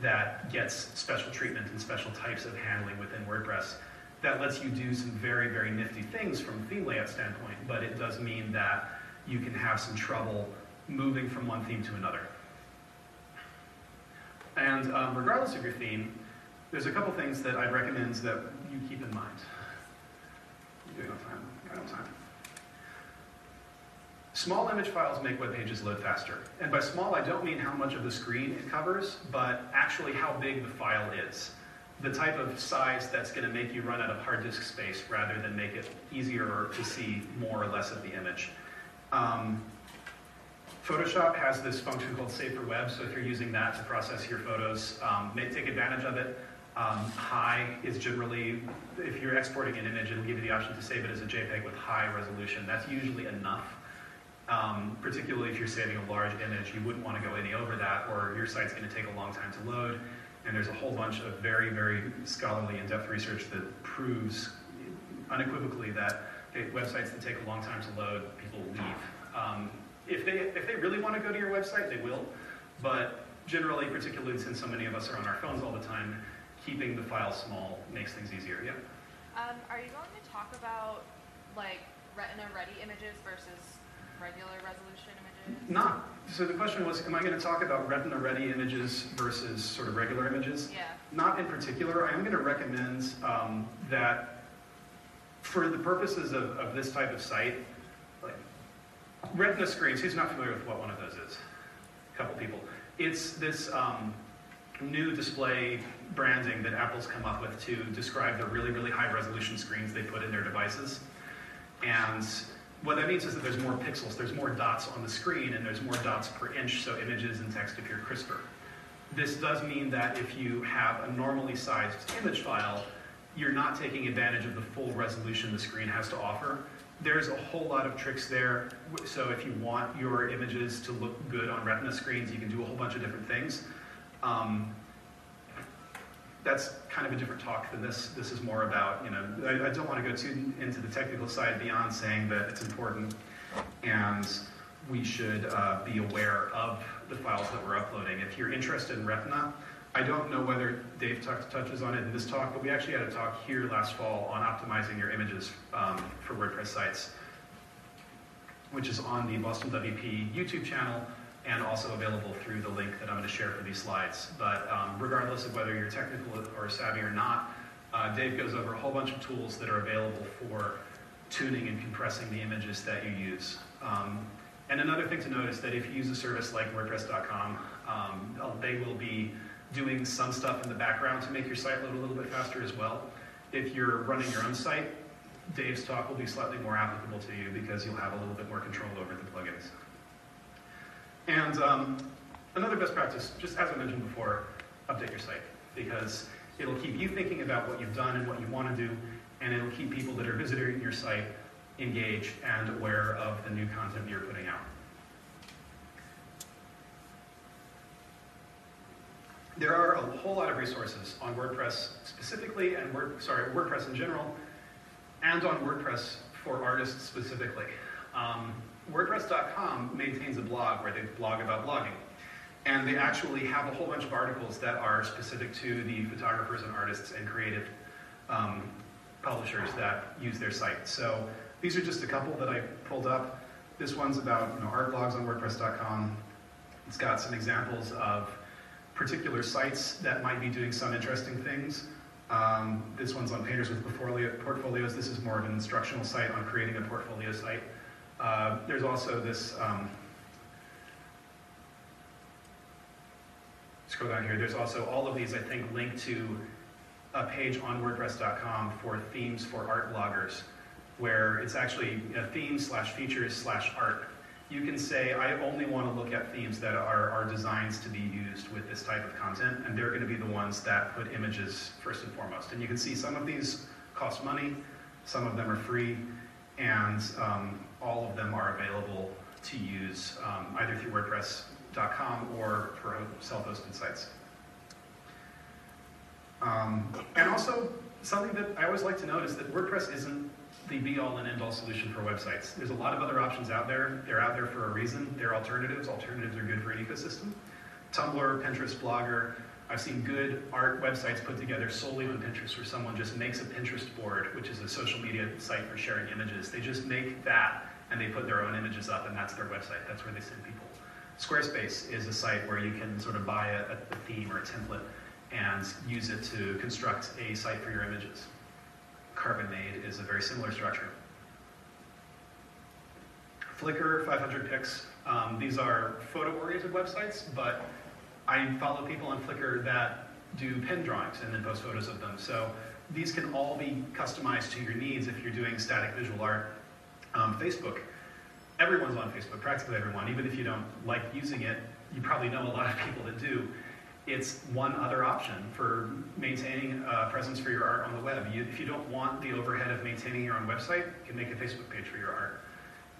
that gets special treatment and special types of handling within WordPress. That lets you do some very, very nifty things from a theme layout standpoint, but it does mean that you can have some trouble moving from one theme to another. And regardless of your theme, there's a couple things that I'd recommend that you keep in mind. I'm doing on time. Small image files make web pages load faster. And by small, I don't mean how much of the screen it covers, but actually how big the file is. The type of size that's going to make you run out of hard disk space rather than make it easier to see more or less of the image. Photoshop has this function called Save for Web, so if you're using that to process your photos, take advantage of it. High is generally, if you're exporting an image, it'll give you the option to save it as a JPEG with high resolution. That's usually enough. Particularly if you're saving a large image, you wouldn't want to go any over that, or your site's going to take a long time to load. And there's a whole bunch of very, very scholarly, in-depth research that proves unequivocally that websites that take a long time to load, people leave. If they really want to go to your website, they will. But generally, particularly since so many of us are on our phones all the time, keeping the file small makes things easier. Yeah. Are you going to talk about like retina-ready images versus regular resolution images? Not. So the question was, am I going to talk about retina-ready images versus sort of regular images? Yeah. Not in particular. I am going to recommend that for the purposes of this type of site, like retina screens, who's not familiar with what one of those is? A couple people. It's this new display branding that Apple's come up with to describe the really, really high resolution screens they put in their devices. And what that means is that there's more pixels, there's more dots on the screen, and there's more dots per inch, so images and text appear crisper. This does mean that if you have a normally sized image file, you're not taking advantage of the full resolution the screen has to offer. There's a whole lot of tricks there. So if you want your images to look good on retina screens, you can do a whole bunch of different things. That's kind of a different talk than this. This is more about, you know, I don't want to go too into the technical side beyond saying that it's important and we should be aware of the files that we're uploading. If you're interested in Retina, I don't know whether Dave touches on it in this talk, but we actually had a talk here last fall on optimizing your images for WordPress sites, which is on the Boston WP YouTube channel, and also available through the link that I'm going to share for these slides. But regardless of whether you're technical or savvy or not, Dave goes over a whole bunch of tools that are available for tuning and compressing the images that you use. And another thing to note is that if you use a service like WordPress.com, they will be doing some stuff in the background to make your site load a little bit faster as well. If you're running your own site, Dave's talk will be slightly more applicable to you because you'll have a little bit more control over the plugins. And another best practice, just as I mentioned before, update your site, because it'll keep you thinking about what you've done and what you want to do, and it'll keep people that are visiting your site engaged and aware of the new content you're putting out. There are a whole lot of resources on WordPress specifically, and WordPress in general, and on WordPress for artists specifically. WordPress.com maintains a blog where they blog about blogging. And they actually have a whole bunch of articles that are specific to the photographers and artists and creative publishers that use their site. So these are just a couple that I pulled up. This one's about art blogs on WordPress.com. It's got some examples of particular sites that might be doing some interesting things. This one's on Painters with Portfolios. This is more of an instructional site on creating a portfolio site. There's also this, scroll down here, there's also all of these, I think, linked to a page on WordPress.com for themes for art bloggers, where it's actually themes/features/art. You can say, I only want to look at themes that are designs to be used with this type of content, and they're going to be the ones that put images first and foremost. And you can see some of these cost money, some of them are free, and all of them are available to use either through WordPress.com or for self-hosted sites. And also, something that I always like to note is that WordPress isn't the be-all and end-all solution for websites. There's a lot of other options out there. They're out there for a reason. They're alternatives. Alternatives are good for an ecosystem. Tumblr, Pinterest, Blogger. I've seen good art websites put together solely on Pinterest, where someone just makes a Pinterest board, which is a social media site for sharing images. They just make that, and they put their own images up, and that's their website. That's where they send people. Squarespace is a site where you can sort of buy a theme or a template and use it to construct a site for your images. Carbonade is a very similar structure. Flickr, 500px. These are photo-oriented websites, but I follow people on Flickr that do pen drawings and then post photos of them. So these can all be customized to your needs if you're doing static visual art. Facebook. Everyone's on Facebook, practically everyone. Even if you don't like using it, you probably know a lot of people that do. It's one other option for maintaining a presence for your art on the web. If you don't want the overhead of maintaining your own website, you can make a Facebook page for your art.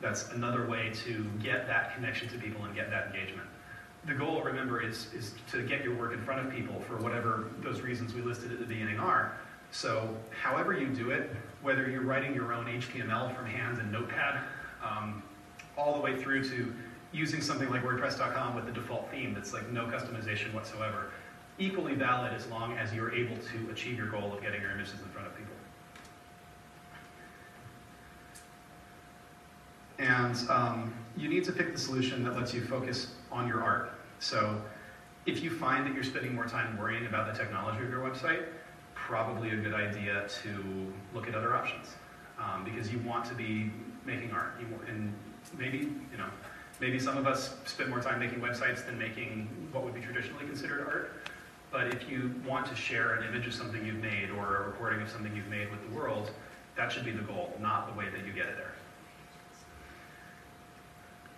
That's another way to get that connection to people and get that engagement. The goal, remember, is to get your work in front of people for whatever those reasons we listed at the beginning are. So however you do it, whether you're writing your own HTML from hand and Notepad, all the way through to using something like WordPress.com with the default theme that's like no customization whatsoever, equally valid as long as you're able to achieve your goal of getting your images in front of people. And you need to pick the solution that lets you focus on your art. So if you find that you're spending more time worrying about the technology of your website, probably a good idea to look at other options because you want to be making art. And maybe some of us spend more time making websites than making what would be traditionally considered art. But if you want to share an image of something you've made or a recording of something you've made with the world, that should be the goal, not the way that you get it there.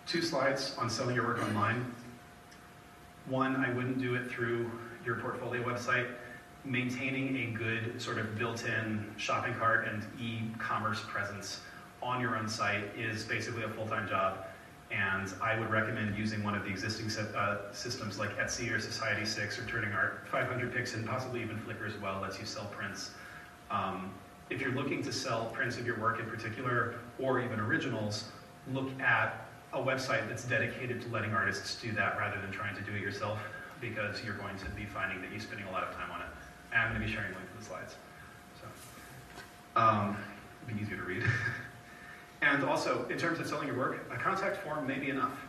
2 slides on selling your work online. 1, I wouldn't do it through your portfolio website. Maintaining a good sort of built-in shopping cart and e-commerce presence on your own site is basically a full-time job, and I would recommend using one of the existing systems like Etsy or Society6 or Turning Art. 500px and possibly even Flickr as well lets you sell prints. If you're looking to sell prints of your work in particular, or even originals, look at a website that's dedicated to letting artists do that rather than trying to do it yourself, because you're going to be finding that you're spending a lot of time on it. And I'm going to be sharing a link to the slides, so it'll be easier to read. And also, in terms of selling your work, a contact form may be enough,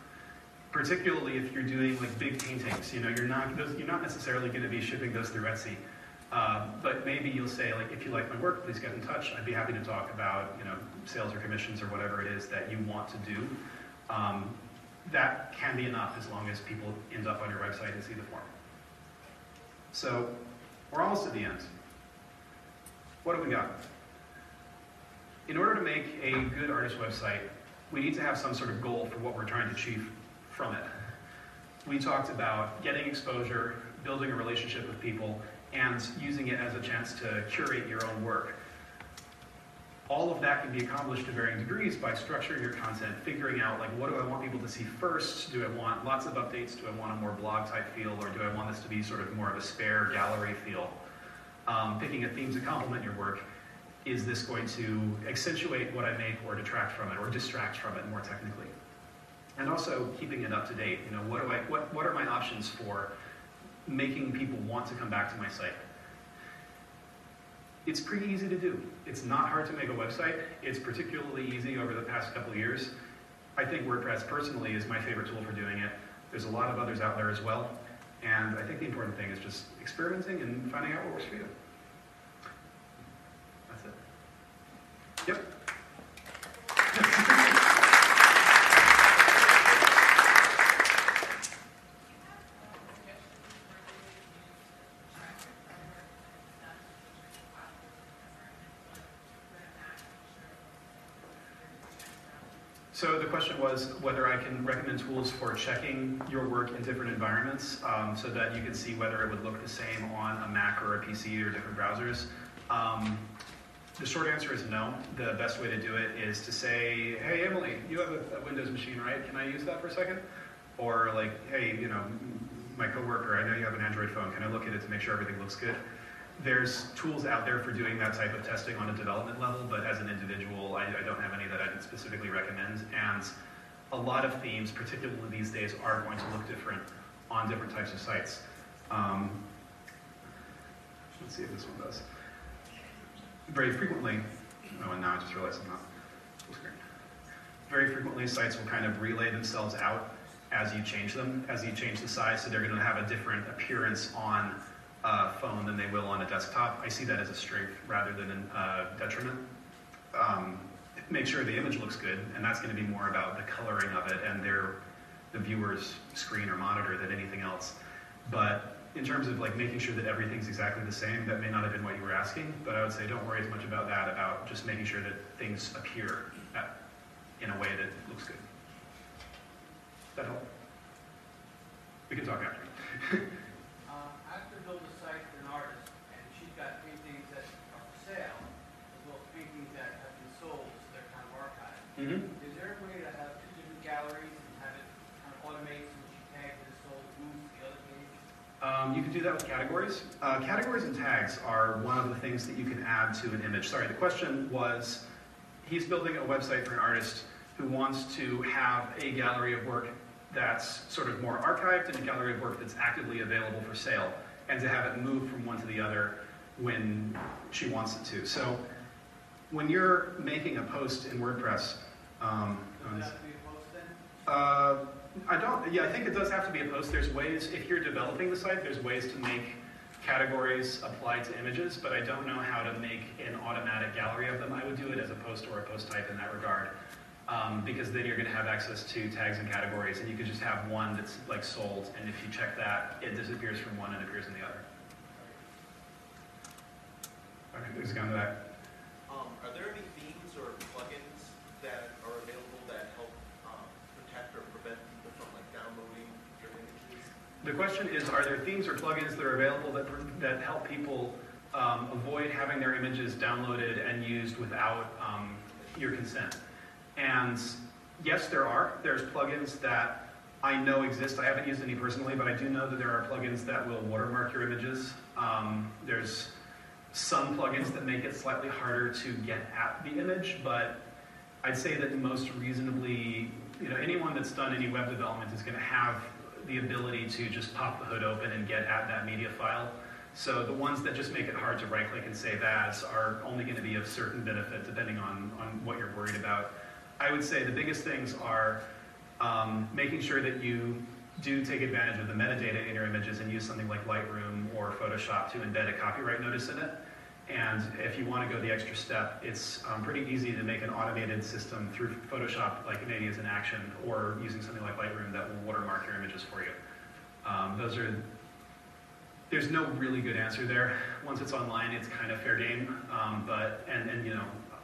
particularly if you're doing like big paintings. You know, you're not necessarily going to be shipping those through Etsy, but maybe you'll say like, if you like my work, please get in touch. I'd be happy to talk about sales or commissions or whatever it is that you want to do. That can be enough as long as people end up on your website and see the form. So we're almost at the end. What have we got? In order to make a good artist website, we need to have some sort of goal for what we're trying to achieve from it. We talked about getting exposure, building a relationship with people, and using it as a chance to curate your own work. All of that can be accomplished to varying degrees by structuring your content, figuring out like, what do I want people to see first? Do I want lots of updates? Do I want a more blog type feel? Or do I want this to be sort of more of a spare gallery feel? Picking a theme to complement your work. Is this going to accentuate what I make or detract from it or distract from it more technically? And also keeping it up to date. You know, what are my options for making people want to come back to my site? It's pretty easy to do. It's not hard to make a website. It's particularly easy over the past couple of years. I think WordPress personally is my favorite tool for doing it. There's a lot of others out there as well. And I think the important thing is just experimenting and finding out what works for you. Yep. So the question was whether I can recommend tools for checking your work in different environments so that you can see whether it would look the same on a Mac or a PC or different browsers. The short answer is no. The best way to do it is to say, hey, Emily, you have a Windows machine, right? Can I use that for a second? Or like, hey, my coworker, I know you have an Android phone. Can I look at it to make sure everything looks good? There's tools out there for doing that type of testing on a development level, but as an individual, I don't have any that I'd specifically recommend. And a lot of themes, particularly these days, are going to look different on different types of sites. Let's see if this one does. Very frequently, oh, and now I just realized I'm not full screen. Very frequently, sites will kind of relay themselves out as you change them, as you change the size, so they're going to have a different appearance on a phone than they will on a desktop. I see that as a strength rather than a detriment. make sure the image looks good, and that's going to be more about the coloring of it and the viewer's screen or monitor than anything else. But in terms of like making sure that everything's exactly the same, that may not have been what you were asking, but I would say don't worry as much about that, about just making sure that things appear in a way that looks good. Does that help? We can talk after. I have to build a site for an artist, and she's got paintings that are for sale, as well as paintings that have been sold, so they're kind of archived. Is there a way to have two different galleries and have it kind of automate so she tags that is sold, moves to the other page? You can do that with categories. Categories and tags are one of the things that you can add to an image. Sorry, the question was, he's building a website for an artist who wants to have a gallery of work that's sort of more archived and a gallery of work that's actively available for sale, and to have it move from one to the other when she wants it to. So when you're making a post in WordPress, does it have to be a post then? I think it does have to be a post. There's ways, if you're developing the site, there's ways to make categories apply to images, but I don't know how to make an automatic gallery of them. I would do it as a post or a post type in that regard. Because then you're going to have access to tags and categories, and you could just have one that's like sold, and if you check that, it disappears from one and appears in the other. Okay, let's go on to that. Are there any themes or plugins that are available that help protect or prevent people from like downloading your images? The question is, are there themes or plugins that are available that help people avoid having their images downloaded and used without your consent? And yes, there are. There's plugins that I know exist. I haven't used any personally, but I do know that there are plugins that will watermark your images. There's some plugins that make it slightly harder to get at the image, but I'd say that most reasonably, anyone that's done any web development is going to have the ability to just pop the hood open and get at that media file. So the ones that just make it hard to right-click and save as are only going to be of certain benefit, depending on what you're worried about. I would say the biggest things are making sure that you do take advantage of the metadata in your images and use something like Lightroom or Photoshop to embed a copyright notice in it. And if you want to go the extra step, it's pretty easy to make an automated system through Photoshop, like an Ideas in Action, or using something like Lightroom that will watermark your images for you. There's no really good answer there. Once it's online, it's kind of fair game,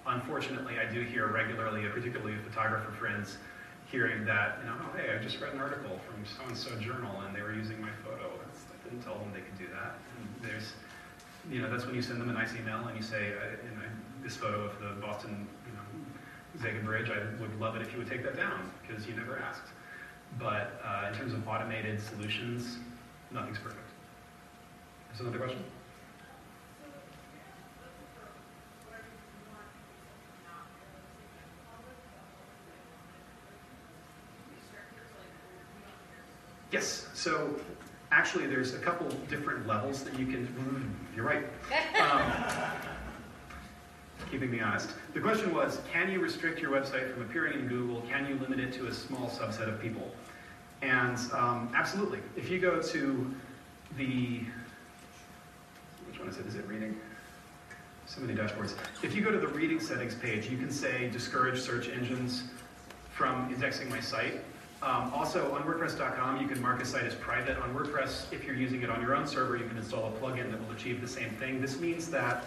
unfortunately, I do hear regularly, particularly with photographer friends, hearing that, oh, hey, I just read an article from so-and-so journal, and they were using my photo. I didn't tell them they could do that. And that's when you send them a nice email and you say, this photo of the Boston, Zagan Bridge, I would love it if you would take that down, because you never asked. But in terms of automated solutions, nothing's perfect. Is there another question? Yes, so actually there's a couple different levels that you can, you're right. Keeping me honest. The question was, can you restrict your website from appearing in Google? Can you limit it to a small subset of people? And absolutely. If you go to the, which one is it? Is it reading? So many dashboards. If you go to the reading settings page, you can say discourage search engines from indexing my site. Also, on WordPress.com, you can mark a site as private. On WordPress, if you're using it on your own server, you can install a plugin that will achieve the same thing. This means that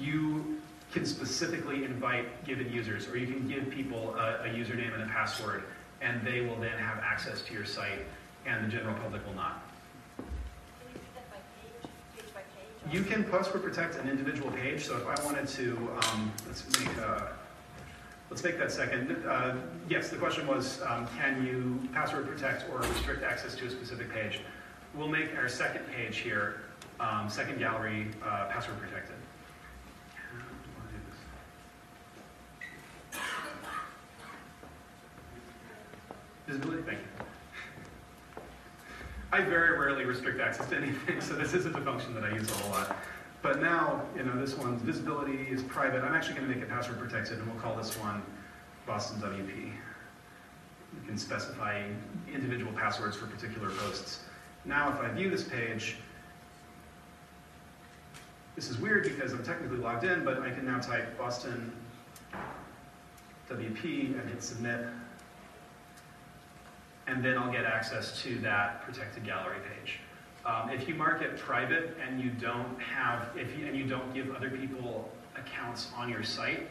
you can specifically invite given users, or you can give people a username and a password, and they will then have access to your site, and the general public will not. Can you do that by page by page? You can password protect an individual page, so if I wanted to, let's take that second. Yes, the question was, can you password protect or restrict access to a specific page? We'll make our second page here, second gallery, password protected. Visibility? Thank you. I very rarely restrict access to anything, so this isn't a function that I use a whole lot. But now, this one's visibility is private. I'm actually going to make it password protected, and we'll call this one Boston WP. You can specify individual passwords for particular posts. Now, if I view this page, this is weird because I'm technically logged in, but I can now type Boston WP and hit submit, and then I'll get access to that protected gallery page. If you mark it private and you don't have, and you don't give other people accounts on your site,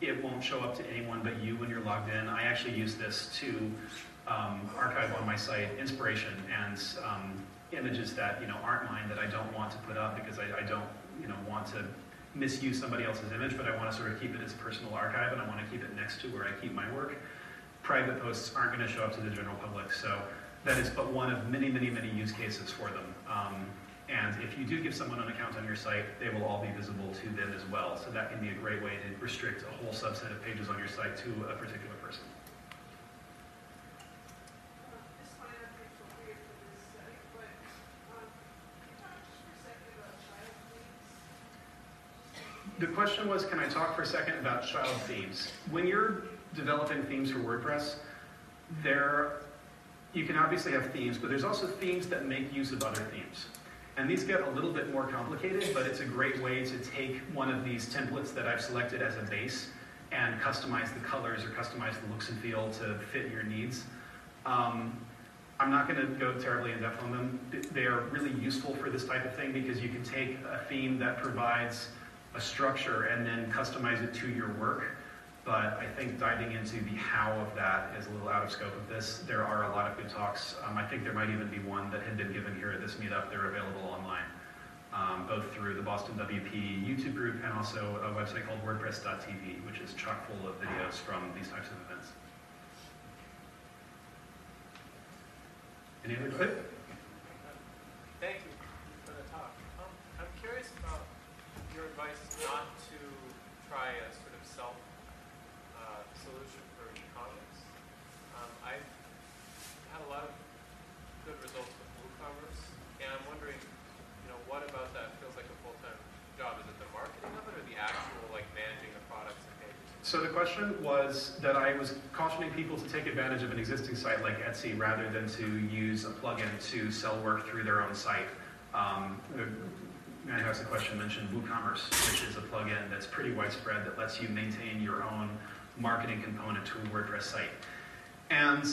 it won't show up to anyone but you when you're logged in. I actually use this to archive on my site inspiration and images that aren't mine, that I don't want to put up because I don't want to misuse somebody else's image, but I want to sort of keep it as personal archive, and I want to keep it next to where I keep my work. Private posts aren't going to show up to the general public, so that is but one of many, many, many use cases for them. And if you do give someone an account on your site, they will all be visible to them as well. So that can be a great way to restrict a whole subset of pages on your site to a particular person. The question was, can I talk for a second about child themes? When you're developing themes for WordPress, you can obviously have themes, but there's also themes that make use of other themes. And these get a little bit more complicated, but it's a great way to take one of these templates that I've selected as a base and customize the colors or customize the looks and feel to fit your needs. I'm not going to go terribly in depth on them. They are really useful for this type of thing because you can take a theme that provides a structure and then customize it to your work, but I think diving into the how of that is a little out of scope of this. There are a lot of good talks. I think there might even be one that had been given here at this meetup. They're available online, both through the Boston WP YouTube group and also a website called WordPress.tv, which is chock full of videos from these types of events. Any other questions? Thank you for the talk. I'm curious about your advice not to try a sort of self-solution for e-commerce. I've had a lot of good results with WooCommerce, and I'm wondering, what about that feels like a full-time job? Is it the marketing of it or the actual managing the products and pages? So the question was that I was cautioning people to take advantage of an existing site like Etsy rather than to use a plugin to sell work through their own site. I asked the question, mentioned WooCommerce, which is a plugin that's pretty widespread that lets you maintain your own marketing component to a WordPress site. And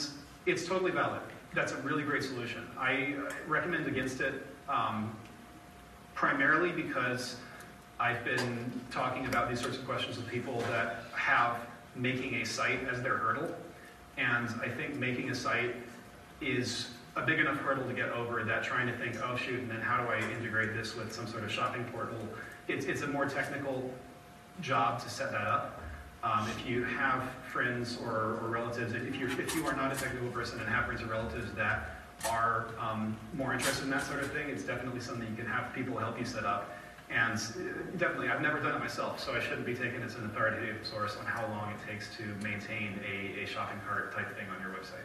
it's totally valid. That's a really great solution. I recommend against it primarily because I've been talking about these sorts of questions with people that have making a site as their hurdle. And I think making a site is a big enough hurdle to get over that trying to think, oh shoot, and then how do I integrate this with some sort of shopping portal? It's a more technical job to set that up. If you have friends or relatives, if you are not a technical person and have friends or relatives that are more interested in that sort of thing, it's definitely something you can have people help you set up. And definitely, I've never done it myself, so I shouldn't be taken as an authoritative source on how long it takes to maintain a shopping cart type thing on your website.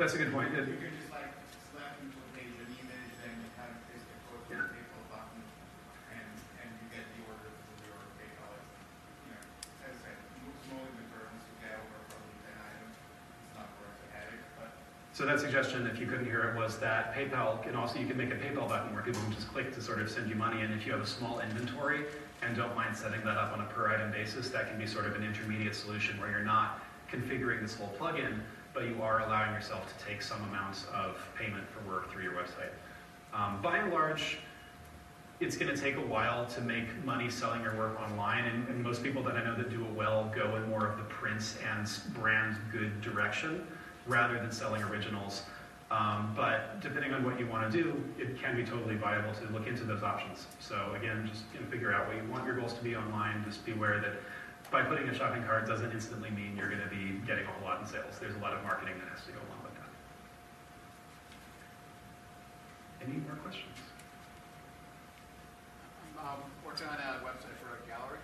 That's a good point. You're just like slapping to a page an image and you kind of paste it to the PayPal button and you get the order from your PayPal. As I said, small inventory once you get over probably 10 items, it's not worth the headache. But so that suggestion, if you couldn't hear it, was that PayPal can also, you can make a PayPal button where people can just click to sort of send you money, and if you have a small inventory and don't mind setting that up on a per item basis, that can be sort of an intermediate solution where you're not configuring this whole plugin, but you are allowing yourself to take some amounts of payment for work through your website. By and large, it's going to take a while to make money selling your work online, and most people that I know that do it well go in more of the prints and brand good direction rather than selling originals. But depending on what you want to do, it can be totally viable to look into those options. So again, just figure out what you want your goals to be online. Just be aware that by putting a shopping cart doesn't instantly mean you're going to be getting a whole lot in sales. There's a lot of marketing that has to go along with that. Any more questions? I'm working on a website for a gallery,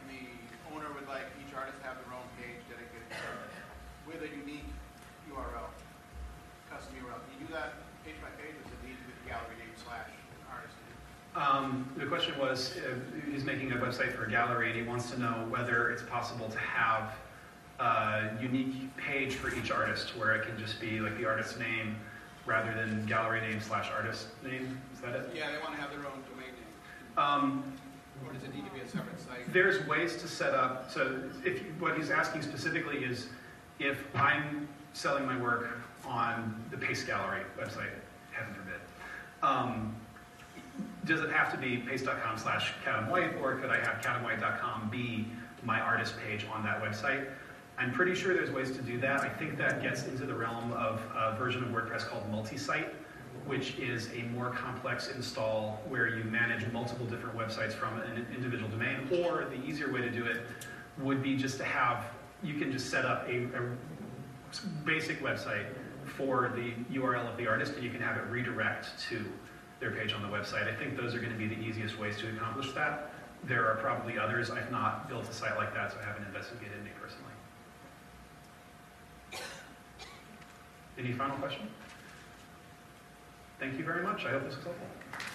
and the owner would like each artist to have their own page dedicated to it with a unique URL, custom URL. Can you do that page by page, or is it needed with gallery name slash artist name? The question was, he's making a website for a gallery and he wants to know whether it's possible to have unique page for each artist where it can just be like the artist's name rather than gallery name / artist name. Is that it? Yeah, they want to have their own domain name. Or does it need to be a separate site? There's ways to set up. So if what he's asking specifically is if I'm selling my work on the Paste Gallery website, heaven forbid, does it have to be paste.com/Katam White, or could I have katamwhite.com be my artist page on that website? I'm pretty sure there's ways to do that. I think that gets into the realm of a version of WordPress called multi-site, which is a more complex install where you manage multiple different websites from an individual domain. Or the easier way to do it would be just to have, you can just set up a basic website for the URL of the artist, and you can have it redirect to their page on the website. I think those are going to be the easiest ways to accomplish that. There are probably others. I've not built a site like that, so I haven't investigated any personally. Any final question? Thank you very much. I hope this was helpful.